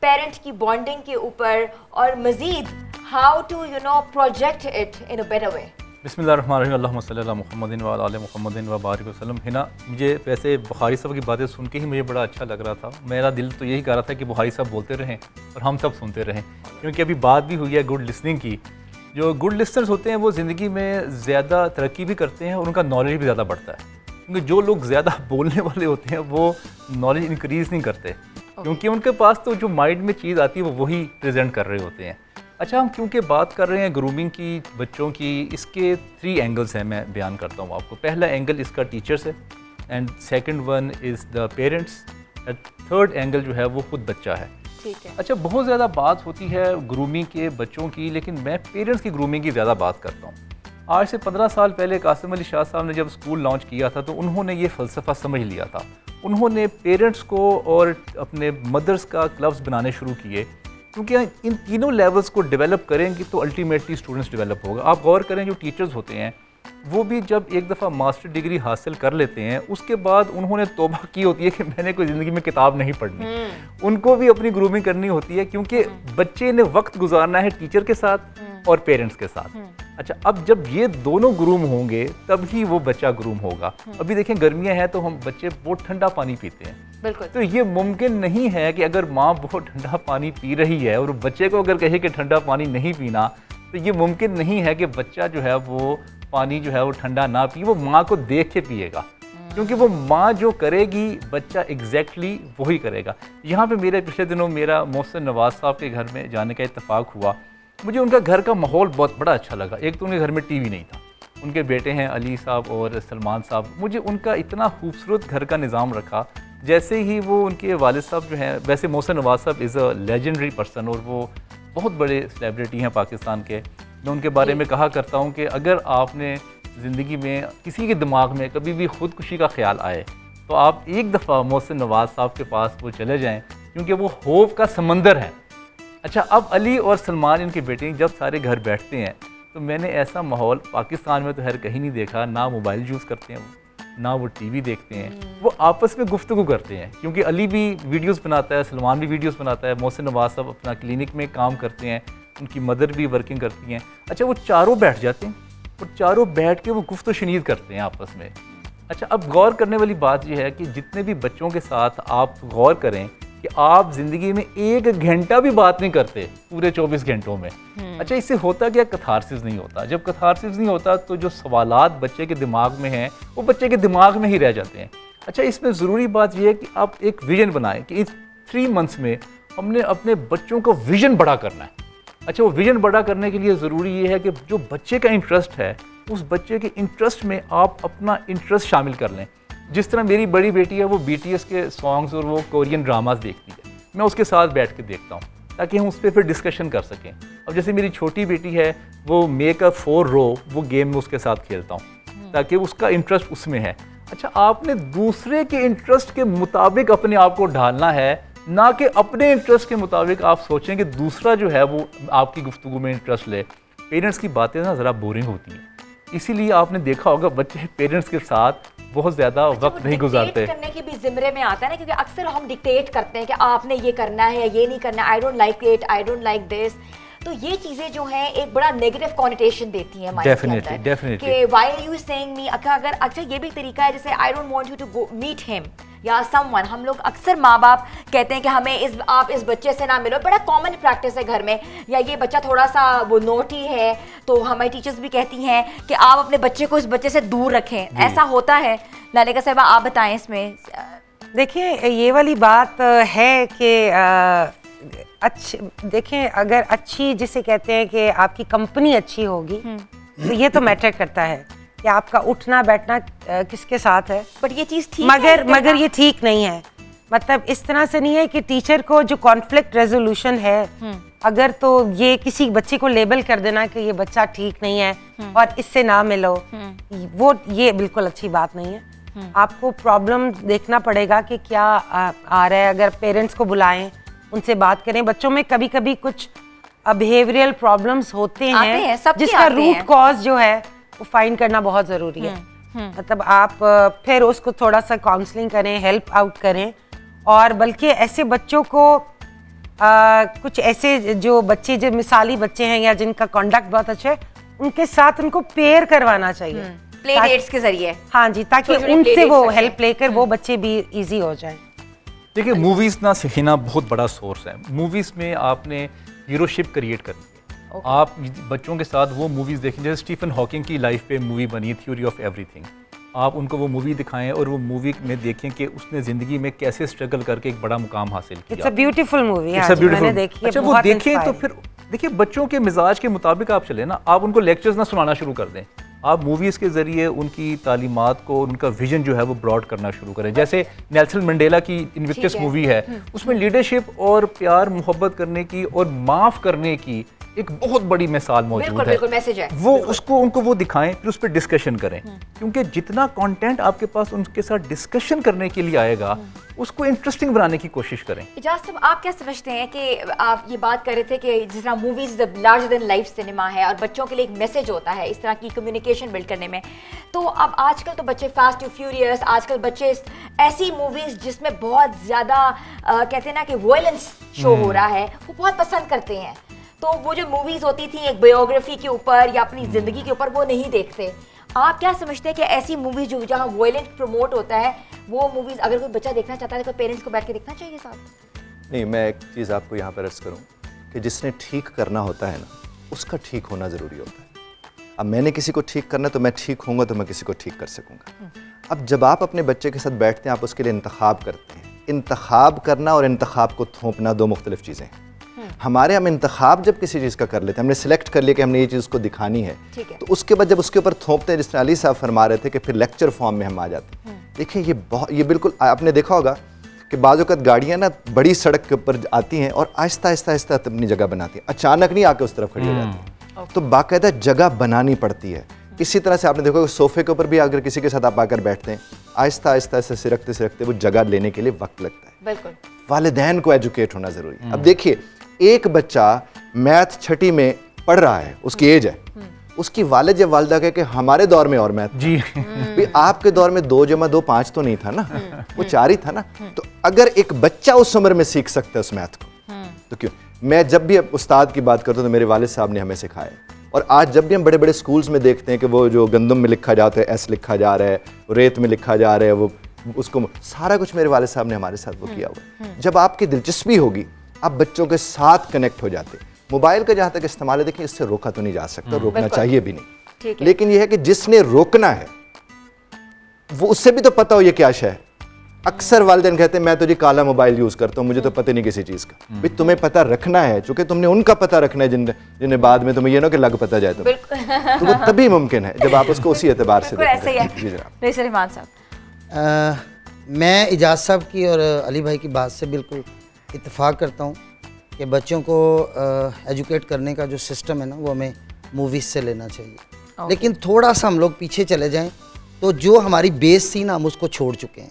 पेरेंट की बॉन्डिंग के ऊपर, और मज़ीद how to you know project it in a better way? बिस्मिल्लाहिर्रहमानिर्रहीम, अल्लाहुम्मा सल्ली अला मुहम्मदिन व अला आलि मुहम्मदिन व बारिक वसल्लम। है ना, मुझे वैसे बुखारी साहब की बातें सुन के ही मुझे बड़ा अच्छा लग रहा था। मेरा दिल तो यही कह रहा था कि बुखारी साहब बोलते रहें और हम सब सुनते रहें, क्योंकि अभी बात भी हुई है गुड लिसनिंग की। जो गुड लिसनर्स होते हैं वो ज़िंदगी में ज़्यादा तरक्की भी करते हैं और उनका नॉलेज भी ज़्यादा बढ़ता है, क्योंकि जो लोग ज़्यादा बोलने वाले होते हैं वो नॉलेज इंक्रीज़ नहीं करते, क्योंकि उनके पास तो जो माइंड में चीज़ आती है वो वही प्रेजेंट कर रहे होते हैं। अच्छा, हम क्योंकि बात कर रहे हैं ग्रूमिंग की, बच्चों की, इसके थ्री एंगल्स हैं मैं बयान करता हूँ आपको। पहला एंगल इसका टीचर्स है, and second one is the parents, and third angle जो है वो खुद बच्चा है। अच्छा, बहुत ज़्यादा बात होती है ग्रूमिंग के, बच्चों की, लेकिन मैं पेरेंट्स की ग्रूमिंग की ज़्यादा बात करता हूँ। आज से पंद्रह साल पहले कासिम अली शाह साहब ने जब स्कूल लॉन्च किया था तो उन्होंने ये फ़लसफ़ा समझ लिया था। उन्होंने पेरेंट्स को और अपने मदर्स का क्लब्स बनाने शुरू किए, क्योंकि इन तीनों लेवल्स को डेवलप करेंगे तो अल्टीमेटली स्टूडेंट्स डेवलप होगा। आप गौर करें, जो टीचर्स होते हैं वो भी जब एक दफ़ा मास्टर डिग्री हासिल कर लेते हैं उसके बाद उन्होंने तौबा की होती है कि मैंने कोई ज़िंदगी में किताब नहीं पढ़नी, उनको भी अपनी ग्रूमिंग करनी होती है, क्योंकि बच्चे ने वक्त गुजारना है टीचर के साथ और पेरेंट्स के साथ। अच्छा, अब जब ये दोनों ग्रूम होंगे तब ही वो बच्चा ग्रूम होगा। अभी देखें, गर्मियाँ हैं तो हम बच्चे बहुत ठंडा पानी पीते हैं, बिल्कुल। तो ये मुमकिन नहीं है कि अगर माँ बहुत ठंडा पानी पी रही है और बच्चे को अगर कहे कि ठंडा पानी नहीं पीना, तो ये मुमकिन नहीं है कि बच्चा जो है वो पानी जो है वो ठंडा ना पिए। वो माँ को देख के पिएगा, क्योंकि वो माँ जो करेगी बच्चा एग्जैक्टली वही करेगा। यहाँ पे मेरे पिछले दिनों मेरा मोहसिन नवाज साहब के घर में जाने का इत्तेफाक हुआ। मुझे उनका घर का माहौल बहुत बड़ा अच्छा लगा। एक तो उनके घर में टीवी नहीं था, उनके बेटे हैं अली साहब और सलमान साहब, मुझे उनका इतना खूबसूरत घर का निज़ाम रखा। जैसे ही वो उनके वालिद साहब जो हैं, वैसे मोहसिन नवाज साहब इज़ अ लेजेंडरी पर्सन और वो बहुत बड़े सेलिब्रिटी हैं पाकिस्तान के, मैं उनके बारे में कहा करता हूँ कि अगर आपने ज़िंदगी में किसी के दिमाग में कभी भी ख़ुदकुशी का ख्याल आए तो आप एक दफ़ा मोहसिन नवाज़ साहब के पास वो चले जाएं, क्योंकि वो होप का समंदर है। अच्छा, अब अली और सलमान इनके बेटे जब सारे घर बैठते हैं तो मैंने ऐसा माहौल पाकिस्तान में तो हर कहीं नहीं देखा। ना मोबाइल यूज़ करते हैं वो, ना वो टीवी देखते हैं, वो आपस में गुफ्तगू करते हैं, क्योंकि अली भी वीडियोस बनाता है, सलमान भी वीडियोस बनाता है, मोहसिन नवाज साहब अपना क्लिनिक में काम करते हैं, उनकी मदर भी वर्किंग करती हैं। अच्छा, वो चारों बैठ जाते हैं और चारों बैठ के वो गुफ्त शनीद करते हैं आपस में। अच्छा, अब गौर करने वाली बात यह है कि जितने भी बच्चों के साथ आप गौर करें कि आप ज़िंदगी में एक घंटा भी बात नहीं करते पूरे चौबीस घंटों में। अच्छा, इससे होता क्या? कथारसिस नहीं होता। जब कथारसिस नहीं होता तो जो सवालात बच्चे के दिमाग में हैं वो बच्चे के दिमाग में ही रह जाते हैं। अच्छा, इसमें ज़रूरी बात यह है कि आप एक विजन बनाएं कि इस थ्री मंथ्स में हमने अपने बच्चों को विजन बड़ा करना है। अच्छा, वो विजन बड़ा करने के लिए ज़रूरी ये है कि जो बच्चे का इंटरेस्ट है उस बच्चे के इंटरेस्ट में आप अपना इंटरेस्ट शामिल कर लें। जिस तरह मेरी बड़ी बेटी है वो बीटीएस के सॉन्ग्स और वो कोरियन ड्रामास देखती है, मैं उसके साथ बैठ के देखता हूँ ताकि हम उस पर फिर डिस्कशन कर सकें। अब जैसे मेरी छोटी बेटी है वो मेकअप फॉर रो वो गेम में उसके साथ खेलता हूँ ताकि उसका इंटरेस्ट उसमें है। अच्छा, आपने दूसरे के इंटरेस्ट के मुताबिक अपने आप को ढालना है, ना कि अपने इंटरेस्ट के मुताबिक आप सोचें कि दूसरा जो है वो आपकी गुफ्तगू में इंटरेस्ट ले। पेरेंट्स की बातें ना ज़रा बोरिंग होती हैं, इसीलिए आपने देखा होगा बच्चे पेरेंट्स के साथ बहुत ज़्यादा वक्त नहीं गुजारते। करने के भी ज़िम्मे में आता है ना, क्योंकि अक्सर हम डिक्टेट करते हैं कि आपने ये करना है या ये नहीं करना। I don't like it, I don't like this. तो ये चीज़ें जो हैं एक बड़ा नेगेटिव कॉनोटेशन देती हैं हमारे अंदर कि why are you saying me. अगर अच्छा, ये भी तरीका है जैसे I don't want you to go meet him या समवन। हम लोग अक्सर माँ बाप कहते हैं कि हमें इस आप इस बच्चे से ना मिलो, बड़ा कॉमन प्रैक्टिस है घर में। या ये बच्चा थोड़ा सा वो नोटी है तो हमारी टीचर्स भी कहती हैं कि आप अपने बच्चे को इस बच्चे से दूर रखें। ऐसा होता है? लालेका साहिबा, आप बताएं इसमें। देखिए, ये वाली बात है कि अच्छे देखें, अगर अच्छी जिसे कहते हैं कि आपकी कंपनी अच्छी होगी तो ये तो मैटर करता है कि आपका उठना बैठना किसके साथ है। बट ये चीज़ ठीक मगर है, मगर ये ठीक नहीं है। मतलब इस तरह से नहीं है कि टीचर को जो कॉन्फ्लिक्ट रेजोल्यूशन है अगर, तो ये किसी बच्चे को लेबल कर देना कि ये बच्चा ठीक नहीं है और इससे ना मिलो, वो ये बिल्कुल अच्छी बात नहीं है। आपको प्रॉब्लम देखना पड़ेगा कि क्या आ, आ रहा है। अगर पेरेंट्स को बुलाएं, उनसे बात करें। बच्चों में कभी कभी कुछ बिहेवियरल प्रॉब्लम्स होते हैं, हैं जिसका रूट कॉज जो है वो फाइंड करना बहुत ज़रूरी है। मतलब आप फिर उसको थोड़ा सा काउंसलिंग करें, हेल्प आउट करें। और बल्कि ऐसे बच्चों को आ, कुछ ऐसे जो बच्चे जो मिसाली बच्चे हैं या जिनका कॉन्डक्ट बहुत अच्छा है उनके साथ उनको पेयर करवाना चाहिए प्ले डेट्स के जरिए। हाँ जी, ताकि उनसे वो हेल्प लेकर वो बच्चे भी ईजी हो जाएं। देखिए, मूवीज़ ना सीखना बहुत बड़ा सोर्स है। मूवीज़ में आपने हीरोशिप क्रिएट करनी है। okay. आप बच्चों के साथ वो मूवीज़ देखें, जैसे स्टीफन हॉकिंग की लाइफ पे मूवी बनी थ्योरी ऑफ एवरीथिंग। आप उनको वो मूवी दिखाएं और वो मूवी में देखें कि उसने ज़िंदगी में कैसे स्ट्रगल करके एक बड़ा मुकाम हासिल किया। It's a beautiful movie, it's a beautiful. अच्छा, वो देखें तो फिर देखिए बच्चों के मिजाज के मुताबिक आप चलें ना। आप उनको लेक्चर्स ना सुनाना शुरू कर दें, आप मूवीज़ के ज़रिए उनकी तालीमात को, उनका विजन जो है वो ब्रॉड करना शुरू करें। जैसे नेल्सन मंडेला की इन्विक्टस मूवी है, उसमें लीडरशिप और प्यार मोहब्बत करने की और माफ़ करने की एक बहुत बड़ी मिसाल मौजूद बिल्कुल, है, बिल्कुल, मैसेज है वो बिल्कुल। उसको उनको वो दिखाएं, फिर उस पर डिस्कशन करें, क्योंकि जितना कंटेंट आपके पास उनके साथ डिस्कशन करने के लिए आएगा उसको इंटरेस्टिंग बनाने की कोशिश करें। इजाज़ साहब, आप क्या समझते हैं कि आप ये बात कर रहे थे कि जिस तरह movies larger than life cinema है और बच्चों के लिए एक मैसेज होता है इस तरह की कम्युनिकेशन बिल्ड करने में, तो अब आजकल तो बच्चे फास्ट एंड फ्यूरियस, आजकल बच्चे ऐसी मूवीज़ जिसमें बहुत ज़्यादा कहते हैं ना कि वायलेंस शो हो रहा है वो बहुत पसंद करते हैं। तो वो जो मूवीज होती थी एक बायोग्राफी के ऊपर या अपनी जिंदगी के ऊपर वो नहीं देखते। आप क्या समझते हैं कि ऐसी मूवीज जो जहाँ वायलेंट प्रमोट होता है वो मूवीज अगर कोई बच्चा देखना चाहता है तो पेरेंट्स को बैठ के देखना चाहिए साथ? नहीं, मैं एक चीज़ आपको यहाँ पर अर्ज करूँ कि जिसने ठीक करना होता है ना उसका ठीक होना ज़रूरी होता है। अब मैंने किसी को ठीक करना तो मैं ठीक होऊंगा तो मैं किसी को ठीक कर सकूँगा। अब जब आप अपने बच्चे के साथ बैठते हैं आप उसके लिए इंतखाब करते हैं। इंतखाब करना और इंतखाब को थोपना दो मुख्तलिफ चीज़ें हैं। हमारे हम इंतखाब जब किसी चीज़ का कर लेते हैं, हमने सिलेक्ट कर लिया कि हमने ये चीज़ को दिखानी है, है। तो उसके बाद जब उसके ऊपर थोपते हैं, जिस तरह अली साहब फरमा रहे थे कि फिर लेक्चर फॉर्म में हम आ जाते हैं। देखिए, ये बहुत ये बिल्कुल आपने देखा होगा कि बाज़ औक़ात गाड़ियाँ ना बड़ी सड़क के ऊपर आती हैं और आहिस्ता आहिस्ता आहिस्ता अपनी जगह बनाती हैं, अचानक नहीं आके उस तरफ खड़ी हो जाती हैं। okay. तो बाकायदा जगह बनानी पड़ती है। इसी तरह से आपने देखो सोफे के ऊपर भी अगर किसी के साथ आप आकर बैठते हैं, आहिस्ता आहिस्ता से सिरकते सिरकते वो जगह लेने के लिए वक्त लगता है। बिल्कुल, वालिदैन को एजुकेट होना ज़रूरी है। अब देखिए एक बच्चा मैथ छठी में पढ़ रहा है, उसकी एज है, उसकी वालिद या वालिदा कहे कि हमारे दौर में और मैथ जी भी आपके दौर में दो जमा दो पाँच तो नहीं था ना, वो चार ही था ना। तो अगर एक बच्चा उस उम्र में सीख सकता है उस मैथ को तो क्यों। मैं जब भी उस्ताद की बात करता हूँ तो मेरे वालिद साहब ने हमें सिखाया, और आज जब भी हम बड़े बड़े स्कूल्स में देखते हैं कि वो जो गंदम में लिखा जाता है एस लिखा जा रहा है, रेत में लिखा जा रहा है, वो उसको सारा कुछ मेरे वालिद साहब ने हमारे साथ वो किया हुआ। जब आपकी दिलचस्पी होगी आप बच्चों के साथ कनेक्ट हो जाते। मोबाइल का जहाँ तक इस्तेमाल है, देखिए इससे रोका तो नहीं जा सकता, रोकना चाहिए भी नहीं, लेकिन यह है कि जिसने रोकना है वो उससे भी तो पता हो ये क्या शय है। अक्सर वालिदैन कहते हैं मैं तो जी काला मोबाइल यूज़ करता हूँ, मुझे तो पता नहीं किसी चीज़ का। भाई तुम्हें पता रखना है, चूंकि तुमने उनका पता रखना है जिन जिन्हें बाद में तुम्हें ये ना कि लग पता जाए तुम्हें, तो वो तभी मुमकिन है जब आप उसको उसी एतबार से देखते हैं। जी रहमान साहब, मैं एजाज साहब की और अली भाई की बात से बिल्कुल इत्तेफाक करता हूँ कि बच्चों को एजुकेट करने का जो सिस्टम है ना वो हमें मूवीज़ से लेना चाहिए। लेकिन थोड़ा सा हम लोग पीछे चले जाएँ तो जो हमारी बेस थी ना हम उसको छोड़ चुके हैं।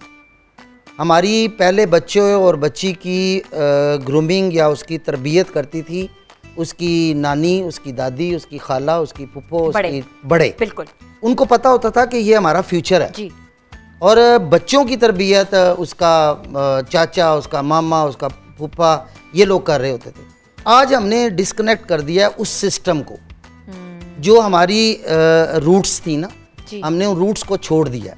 हमारी पहले बच्चों और बच्ची की ग्रूमिंग या उसकी तरबियत करती थी उसकी नानी, उसकी दादी, उसकी खाला, उसकी पुप्पो, उसकी बड़े। बिल्कुल, उनको पता होता था कि ये हमारा फ्यूचर है जी। और बच्चों की तरबियत उसका चाचा, उसका मामा, उसका पुप्पा, ये लोग कर रहे होते थे। आज हमने डिस्कनेक्ट कर दिया उस सिस्टम को, जो हमारी रूट्स थी ना, हमने उन रूट्स को छोड़ दिया।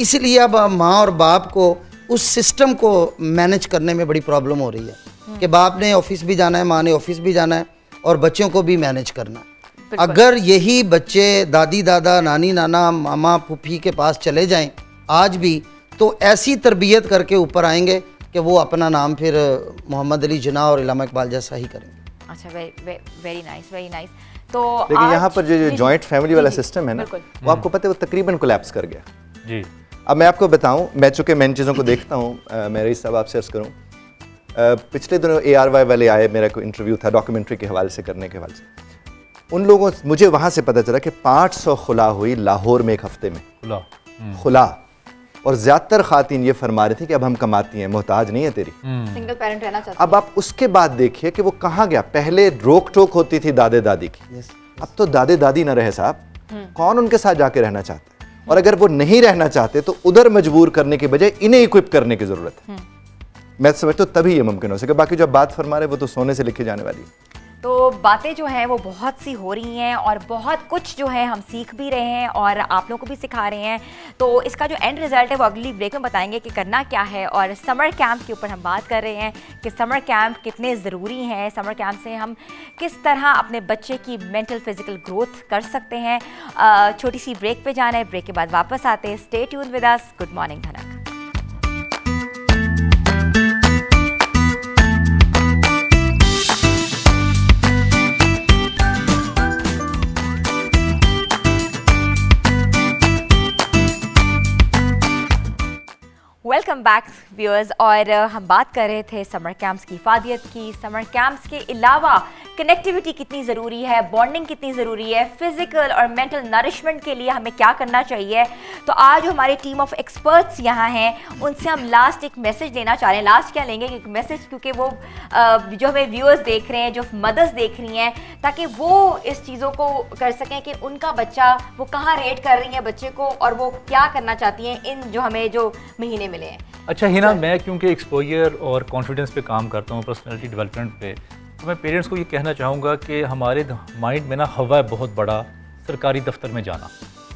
इसलिए अब माँ और बाप को उस सिस्टम को मैनेज करने में बड़ी प्रॉब्लम हो रही है कि बाप ने ऑफिस भी जाना है, माँ ने ऑफिस भी जाना है और बच्चों को भी मैनेज करना। अगर यही बच्चे दादी दादा, नानी नाना, मामा फूफी के पास चले जाएं आज भी, तो ऐसी तरबियत करके ऊपर आएंगे कि वो अपना नाम फिर मोहम्मद अली जिन्ना और इलामा इकबाल जैसा ही करेंगे। अच्छा, वेरी नाइस, वेरी नाइस। तो लेकिन यहाँ पर जो जॉइंट फैमिली वाला सिस्टम है ना, वो आपको पता है वो तकरीबन कोलैप्स कर गया जी। अब मैं आपको बताऊं, मैं चूँकि मैं इन चीज़ों को देखता हूं, मैं रईस साहब आपसे अर्ज़ करूं, पिछले दिनों ए आर वाई वाले आए, मेरा कोई इंटरव्यू था डॉक्यूमेंट्री के हवाले से करने के हवाले से, उन लोगों मुझे वहां से पता चला कि पाँच सौ खुला हुई लाहौर में एक हफ्ते में खुला खुला और ज़्यादातर खातिन ये फरमा रही थी कि अब हम कमाती हैं, मोहताज नहीं है तेरी, सिंगल पेरेंट रहना चाहती। अब आप उसके बाद देखिए कि वो कहाँ गया। पहले रोक टोक होती थी दादे दादी की, अब तो दादे दादी ना रहे साहब, कौन उनके साथ जाके रहना चाहता है। और अगर वो नहीं रहना चाहते तो उधर मजबूर करने के बजाय इन्हें इक्विप करने की ज़रूरत है। मैं समझता हूँ तभी ये मुमकिन हो सके। बाकी जो बात फरमा रहे वो तो सोने से लिखी जाने वाली है। तो बातें जो हैं वो बहुत सी हो रही हैं और बहुत कुछ जो है हम सीख भी रहे हैं और आप लोगों को भी सिखा रहे हैं। तो इसका जो एंड रिज़ल्ट है वो अगली ब्रेक में बताएंगे कि करना क्या है। और समर कैंप के ऊपर हम बात कर रहे हैं कि समर कैंप कितने ज़रूरी हैं, समर कैंप से हम किस तरह अपने बच्चे की मेंटल फिज़िकल ग्रोथ कर सकते हैं। छोटी सी ब्रेक पर जाना है, ब्रेक के बाद वापस आते हैं। Stay tuned with us, good morning Dhanak. Welcome back viewers. और हम बात कर रहे थे समर कैंप्स की फायदियत की, समर कैंप्स के अलावा कनेक्टिविटी कितनी ज़रूरी है, बॉन्डिंग कितनी ज़रूरी है, फिज़िकल और मेंटल नरिशमेंट के लिए हमें क्या करना चाहिए। तो आज हमारी टीम ऑफ एक्सपर्ट्स यहाँ हैं, उनसे हम लास्ट एक मैसेज देना चाह रहे हैं। लास्ट क्या लेंगे, एक मैसेज, क्योंकि वो जो हमें व्यूअर्स देख रहे हैं, जो मदर्स देख रही हैं, ताकि वो इस चीज़ों को कर सकें कि उनका बच्चा वो कहाँ रेट कर रही है बच्चे को और वो क्या करना चाहती हैं इन जो हमें जो महीने मिले हैं। अच्छा हिना, मैं क्योंकि एक्सपोजर और कॉन्फिडेंस पे काम करता हूँ, पर्सनैलिटी डेवलपमेंट पे, तो मैं पेरेंट्स को ये कहना चाहूँगा कि हमारे माइंड में ना हवा है बहुत बड़ा सरकारी दफ्तर में जाना।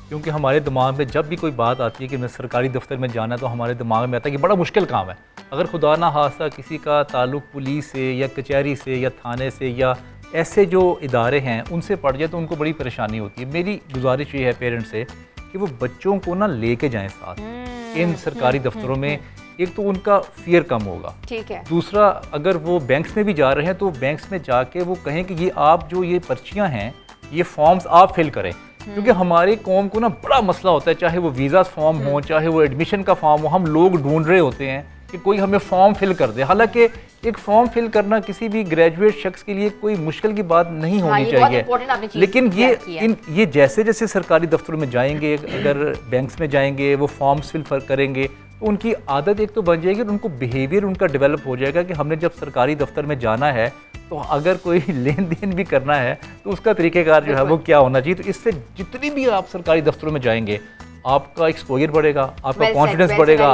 क्योंकि हमारे दिमाग में जब भी कोई बात आती है कि मैं सरकारी दफ्तर में जाना, तो हमारे दिमाग में आता है कि बड़ा मुश्किल काम है। अगर खुदा ना हादसा किसी का ताल्लुक पुलिस से या कचहरी से या थाने से या ऐसे जो इदारे हैं उनसे पड़ जाए तो उनको बड़ी परेशानी होती है। मेरी गुजारिश ये है पेरेंट्स से कि वो बच्चों को ना ले कर जाएँ साथ इन सरकारी दफ्तरों में। एक तो उनका फियर कम होगा, ठीक है। दूसरा, अगर वो बैंक्स में भी जा रहे हैं तो बैंक्स में जाके वो कहें कि ये आप जो ये पर्चियां हैं, ये फॉर्म्स आप फिल करें। क्योंकि हमारे कौम को ना बड़ा मसला होता है, चाहे वो वीज़ा फॉर्म हो, चाहे वो एडमिशन का फॉर्म हो, हम लोग ढूंढ रहे होते हैं कि कोई हमें फॉर्म फिल कर दे। हालांकि एक फॉर्म फिल करना किसी भी ग्रेजुएट शख्स के लिए कोई मुश्किल की बात नहीं होनी चाहिए, लेकिन ये इन ये जैसे जैसे सरकारी दफ्तरों में जाएंगे, अगर बैंक्स में जाएंगे, वो फॉर्म्स फिल करेंगे, उनकी आदत एक तो बन जाएगी और उनको बिहेवियर उनका डेवलप हो जाएगा कि हमने जब सरकारी दफ्तर में जाना है तो अगर कोई लेन देन भी करना है तो उसका तरीक़ेकार जो है वो क्या होना चाहिए। तो इससे जितनी भी आप सरकारी दफ्तरों में जाएंगे आपका एक्सपोजर बढ़ेगा, आपका कॉन्फिडेंस बढ़ेगा।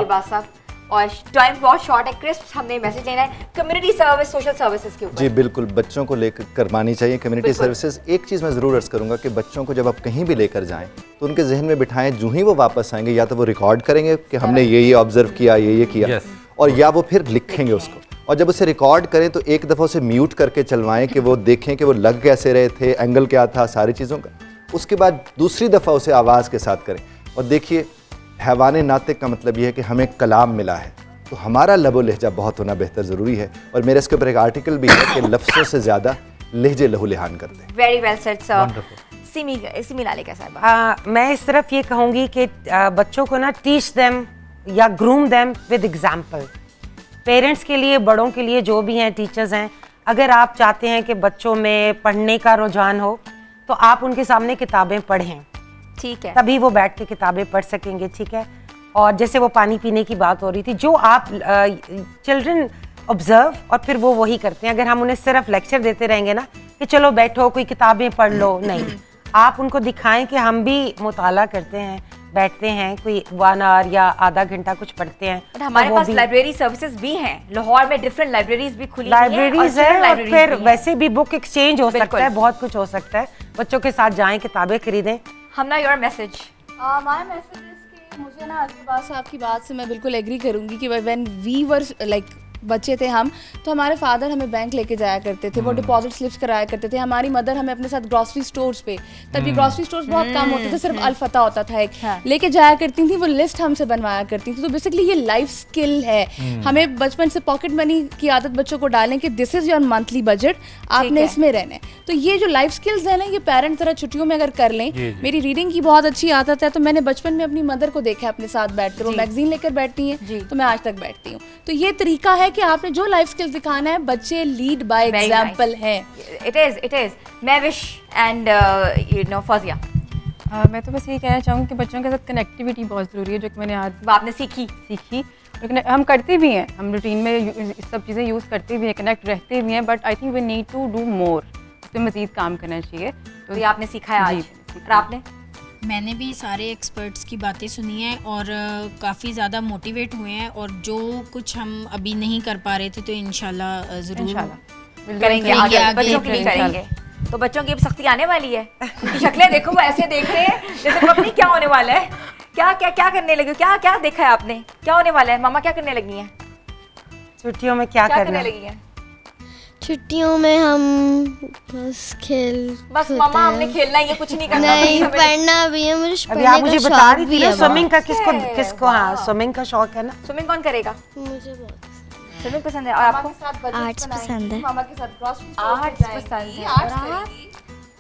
और टाइम बहुत शॉर्ट है, क्रिस्प हमने मैसेज लेना है कम्युनिटी सर्विस, सोशल सर्विसेज के ऊपर। जी बिल्कुल, बच्चों को लेकर करवानी चाहिए कम्युनिटी सर्विसेज। एक चीज़ मैं ज़रूर अर्ज़ करूँगा कि बच्चों को जब आप कहीं भी लेकर जाएँ तो उनके जहन में बिठाएं, जो ही वो वापस आएंगे या तो वो रिकॉर्ड करेंगे कि हमने ये ये ऑब्जर्व किया, ये ये किया, और या वो फिर लिखेंगे उसको। और जब उसे रिकॉर्ड करें तो एक दफ़ा उसे म्यूट करके चलवाएँ कि वो देखें कि वो लग कैसे रहे थे, एंगल क्या था, सारी चीज़ों का। उसके बाद दूसरी दफ़ा उसे आवाज़ के साथ करें। और देखिए हैवाने नातिक का मतलब ये है कि हमें कलाम मिला है तो हमारा लबो लहजा बहुत होना बेहतर ज़रूरी है। और मेरे इसके ऊपर एक आर्टिकल भी है कि लफ्ज़ों से ज़्यादा लहजे लहू लहान करते हैं। Very well said sir. Seemi Seemi Laleka sahab, मैं इस तरफ ये कहूँगी कि बच्चों को ना टीच देम या groom them with example. Parents के लिए, बड़ों के लिए, जो भी हैं टीचर्स हैं, अगर आप चाहते हैं कि बच्चों में पढ़ने का रुझान हो तो आप उनके सामने किताबें पढ़ें, ठीक है, तभी वो बैठ के किताबें पढ़ सकेंगे, ठीक है। और जैसे वो पानी पीने की बात हो रही थी, जो आप चिल्ड्रन ऑब्जर्व और फिर वो वही करते हैं। अगर हम उन्हें सिर्फ लेक्चर देते रहेंगे ना कि चलो बैठो कोई किताबें पढ़ लो, नहीं, आप उनको दिखाएं कि हम भी मुताला करते हैं, बैठते हैं कोई वन आवर या आधा घंटा कुछ पढ़ते हैं। तो हमारे पास लाइब्रेरी सर्विसेज भी हैं, लाहौर में डिफरेंट लाइब्रेरीज भी खुली लाइब्रेरीज है, और फिर वैसे भी बुक एक्सचेंज हो सकता है, बहुत कुछ हो सकता है। बच्चों के साथ जाएं, किताबें खरीदें। Hamna your message, my message is कि मुझे ना आगे बात साहब की बात से मैं बिल्कुल एग्री करूंगी कि व्हेन वी वर लाइक बच्चे थे हम, तो हमारे फादर हमें बैंक लेके जाया करते थे, वो डिपॉजिट स्लिप्स कराया करते थे। हमारी मदर हमें अपने साथ ग्रॉसरी स्टोर्स पे, तभी ग्रॉसरी स्टोर्स बहुत कम होते थे, सिर्फ अल्फता होता था एक, लेके जाया करती थी, वो लिस्ट हमसे बनवाया करती थी। तो बेसिकली ये लाइफ स्किल है। हमें बचपन से पॉकेट मनी की आदत बच्चों को डालें कि this is your monthly budget, आपने इसमें रहना है। तो ये जो लाइफ स्किल्स है ना, ये पेरेंट्स जरा छुट्टियों में अगर कर लें। मेरी रीडिंग की बहुत अच्छी आदत है, तो मैंने बचपन में अपनी मदर को देखा अपने साथ बैठकर, वो मैगजीन लेकर बैठती है, तो मैं आज तक बैठती हूँ। तो ये तरीका है कि आपने जो लाइफ स्किल्स दिखाना है, बच्चे लीड बाय एग्जांपल हैं। इट इज इट इज मैं wish and you know Fazia, मैं तो बस ये कहना चाहूँगी कि बच्चों के साथ कनेक्टिविटी बहुत ज़रूरी है, जो कि मैंने आज आपने सीखी सीखी लेकिन हम करते भी हैं, हम रूटीन में सब चीज़ें यूज़ करते भी हैं, कनेक्ट रहते भी हैं, but I think we need to do more, उस पर मज़ीद काम करना चाहिए। तो ये आपने सीखा है आज, और आपने? मैंने भी सारे एक्सपर्ट्स की बातें सुनी हैं और काफ़ी ज़्यादा मोटिवेट हुए हैं, और जो कुछ हम अभी नहीं कर पा रहे थे तो इंशाल्लाह ज़रूर करेंगे, करेंगे आगे, आगे, बच्चों के लिए करेंगे। तो बच्चों की अब सख्ती आने वाली है, शक्लें देखो, वो ऐसे देख रहे हैं जैसे पता नहीं क्या होने वाला है, क्या क्या क्या करने लगे, क्या क्या देखा है आपने, क्या होने वाला है? मामा क्या करने लगी हैं छुट्टियों में, क्या करने लगी हैं छुट्टियों में? हम बस खेल, बस मामा हमने खेलना ही है, कुछ नहीं करना, नहीं पढ़ना भी है, मुझे पढ़ने का शौक बता रही थी ना, स्विमिंग का किसको किसको हाँ स्विमिंग का शौक है ना, स्विमिंग कौन करेगा? मुझे बहुत स्विमिंग पसंद है। और आपको? आर्ट्स पसंद है। मामा के साथ आर्ट्स पसंद है,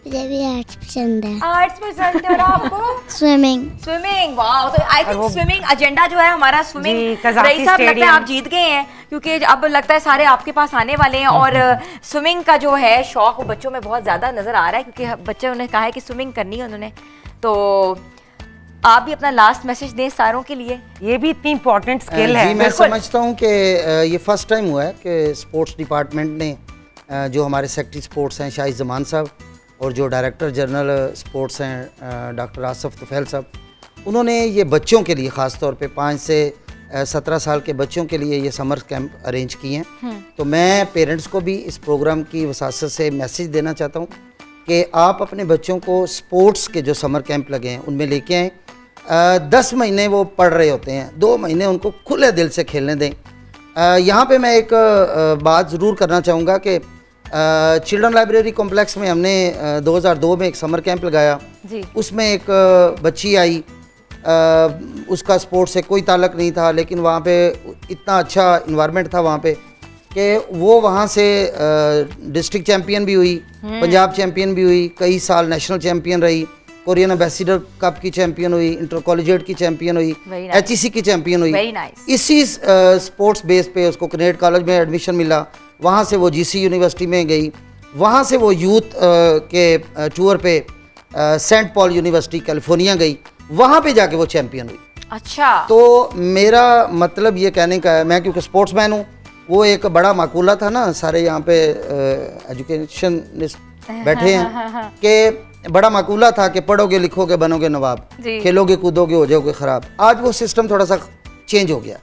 मुझे भी आर्ट्स पसंद है, आर्ट्स पसंद है। और आपको? स्विमिंग स्विमिंग वाह, तो आई थिंक स्विमिंग एजेंडा जो है हमारा, स्विमिंग रही साहब लगता है आप जीत गए हैं, क्योंकि अब लगता है सारे आपके पास आने वाले हैं। और स्विमिंग का जो है शौक़ बच्चों में बहुत ज़्यादा नज़र आ रहा है, क्योंकि बच्चों ने कहा है कि स्विमिंग करनी है उन्होंने। तो आप भी अपना लास्ट मैसेज दें सारों के लिए, ये भी इतनी इंपॉर्टेंट स्किल है। मैं समझता हूँ कि ये फर्स्ट टाइम हुआ है कि स्पोर्ट्स डिपार्टमेंट ने, जो हमारे सेक्रेटरी स्पोर्ट्स हैं शाहिद जमान साहब, और जो डायरेक्टर जनरल स्पोर्ट्स हैं डॉक्टर आसिफ तुफैल साहब, उन्होंने ये बच्चों के लिए ख़ास तौर पे पाँच से सत्रह साल के बच्चों के लिए ये समर कैंप अरेंज किए हैं। तो मैं पेरेंट्स को भी इस प्रोग्राम की वसासत से मैसेज देना चाहता हूँ कि आप अपने बच्चों को स्पोर्ट्स के जो समर कैंप लगे हैं उनमें लेके आएँ। दस महीने वो पढ़ रहे होते हैं, दो महीने उनको खुले दिल से खेलने दें। यहाँ पर मैं एक बात ज़रूर करना चाहूँगा कि चिल्ड्रन लाइब्रेरी कॉम्प्लेक्स में हमने दो हज़ार दो में एक समर कैंप लगाया जी। उसमें एक बच्ची आई, आ, उसका स्पोर्ट्स से कोई ताल्लुक नहीं था, लेकिन वहाँ पे इतना अच्छा इन्वायरमेंट था वहाँ पे कि वो वहाँ से डिस्ट्रिक्ट चैम्पियन भी हुई, पंजाब चैम्पियन भी हुई, कई साल नेशनल चैम्पियन रही, कोरियन एम्बेसिडर कप की चैंपियन हुई, इंटर कॉलेजिएट की चैंपियन हुई, एचसीसी की चैंपियन हुई। इसी स्पोर्ट्स बेस पे उसको कनेड कॉलेज में एडमिशन मिला, वहाँ से वो जीसी यूनिवर्सिटी में गई, वहाँ से वो यूथ के टूर पे सेंट पॉल यूनिवर्सिटी कैलिफोर्निया गई, वहाँ पे जाके वो चैंपियन हुई। अच्छा, तो मेरा मतलब ये कहने का है, मैं क्योंकि स्पोर्ट्स मैन हूँ, वो एक बड़ा माकूला था ना, सारे यहाँ पे एजुकेशनिस्ट बैठे हैं, कि बड़ा माकूला था कि पढ़ोगे लिखोगे बनोगे नवाब, खेलोगे कूदोगे हो जाओगे ख़राब। आज वो सिस्टम थोड़ा सा चेंज हो गया,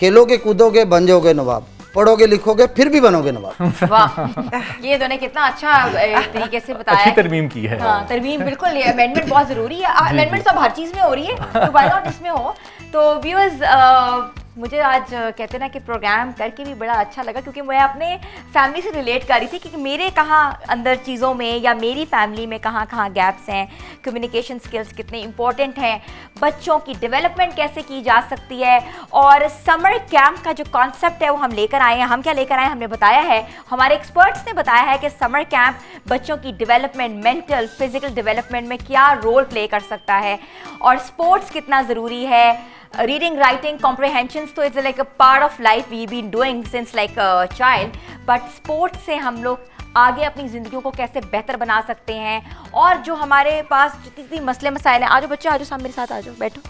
खेलोगे कूदोगे बन जाओगे नवाब, पढ़ोगे लिखोगे फिर भी बनोगे नवाब। वाह, ये दोनों कितना अच्छा तरीके से बताया, अच्छी तरमीम की है। हाँ, तरमीम बिल्कुल, ये अमेंडमेंट बहुत ज़रूरी है। अमेंडमेंट सब हर चीज़ में हो रही है, तो व्हाई नॉट इसमें हो। तो व्यूअर्स, मुझे आज कहते ना कि प्रोग्राम करके भी बड़ा अच्छा लगा, क्योंकि मैं अपने फैमिली से रिलेट कर रही थी कि मेरे कहाँ अंदर चीज़ों में या मेरी फैमिली में कहाँ कहाँ गैप्स हैं, कम्युनिकेशन स्किल्स कितने इंपॉर्टेंट हैं, बच्चों की डेवलपमेंट कैसे की जा सकती है। और समर कैंप का जो कॉन्सेप्ट है वो हम लेकर आए हैं। हम क्या लेकर आए हैं, हमने बताया है, हमारे एक्सपर्ट्स ने बताया है कि समर कैंप बच्चों की डेवलपमेंट, मेंटल फिजिकल डेवलपमेंट में क्या रोल प्ले कर सकता है, और स्पोर्ट्स कितना ज़रूरी है, reading, writing, comprehension, so it's like a part of life we've been doing since like a child, but sports से हम लोग आगे अपनी ज़िंदगियों को कैसे बेहतर बना सकते हैं। और जो हमारे पास जितनी मसले मसाइल हैं, आज बच्चे आज साहब मेरे साथ आ जाओ, बैठो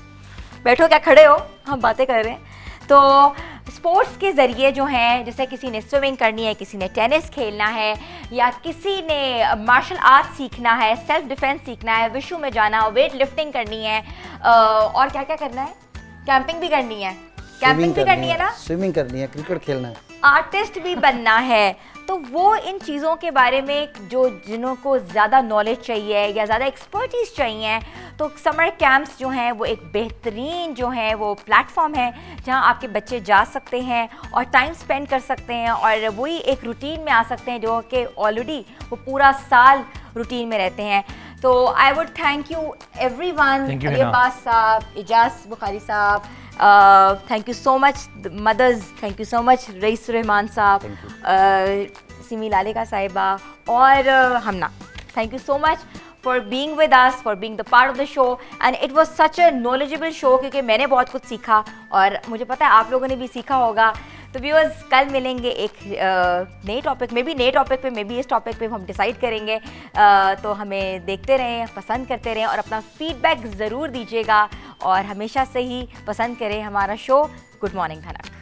बैठो, क्या खड़े हो, हम बातें कर रहे हैं। तो स्पोर्ट्स के ज़रिए जो हैं, जैसे किसी ने स्विमिंग करनी है, किसी ने टेनिस खेलना है, या किसी ने मार्शल आर्ट सीखना है, सेल्फ डिफेंस सीखना है, विशु में जाना, वेट लिफ्टिंग करनी है, और क्या क्या करना है, कैंपिंग भी करनी है, कैंपिंग भी करनी है ना, स्विमिंग करनी है, क्रिकेट खेलना है, आर्टिस्ट भी बनना है। तो वो इन चीज़ों के बारे में जो जिन्हों को ज़्यादा नॉलेज चाहिए या ज़्यादा एक्सपर्टीज़ चाहिए, तो समर कैंप्स जो हैं वो एक बेहतरीन जो है वो प्लेटफॉर्म है, जहां आपके बच्चे जा सकते हैं और टाइम स्पेंड कर सकते हैं, और वही एक रूटीन में आ सकते हैं जो कि ऑलरेडी वो पूरा साल रूटीन में रहते हैं। तो I would thank you everyone, Ali Abbas साहब, एजाज बुखारी साहब, thank you so much mothers, thank you so much rice Rehman साहब, सीमी लालेका साहिबा, और uh, Hamna, thank you so much for being with us, for being the part of the show, and it was such a knowledgeable show, क्योंकि मैंने बहुत कुछ सीखा और मुझे पता है आप लोगों ने भी सीखा होगा। तो viewers, कल मिलेंगे एक नए टॉपिक, मे बी नए टॉपिक पे, मे बी इस टॉपिक पे हम डिसाइड करेंगे। uh, तो हमें देखते रहें, पसंद करते रहें, और अपना फीडबैक ज़रूर दीजिएगा, और हमेशा से ही पसंद करें हमारा शो गुड मॉर्निंग धनक।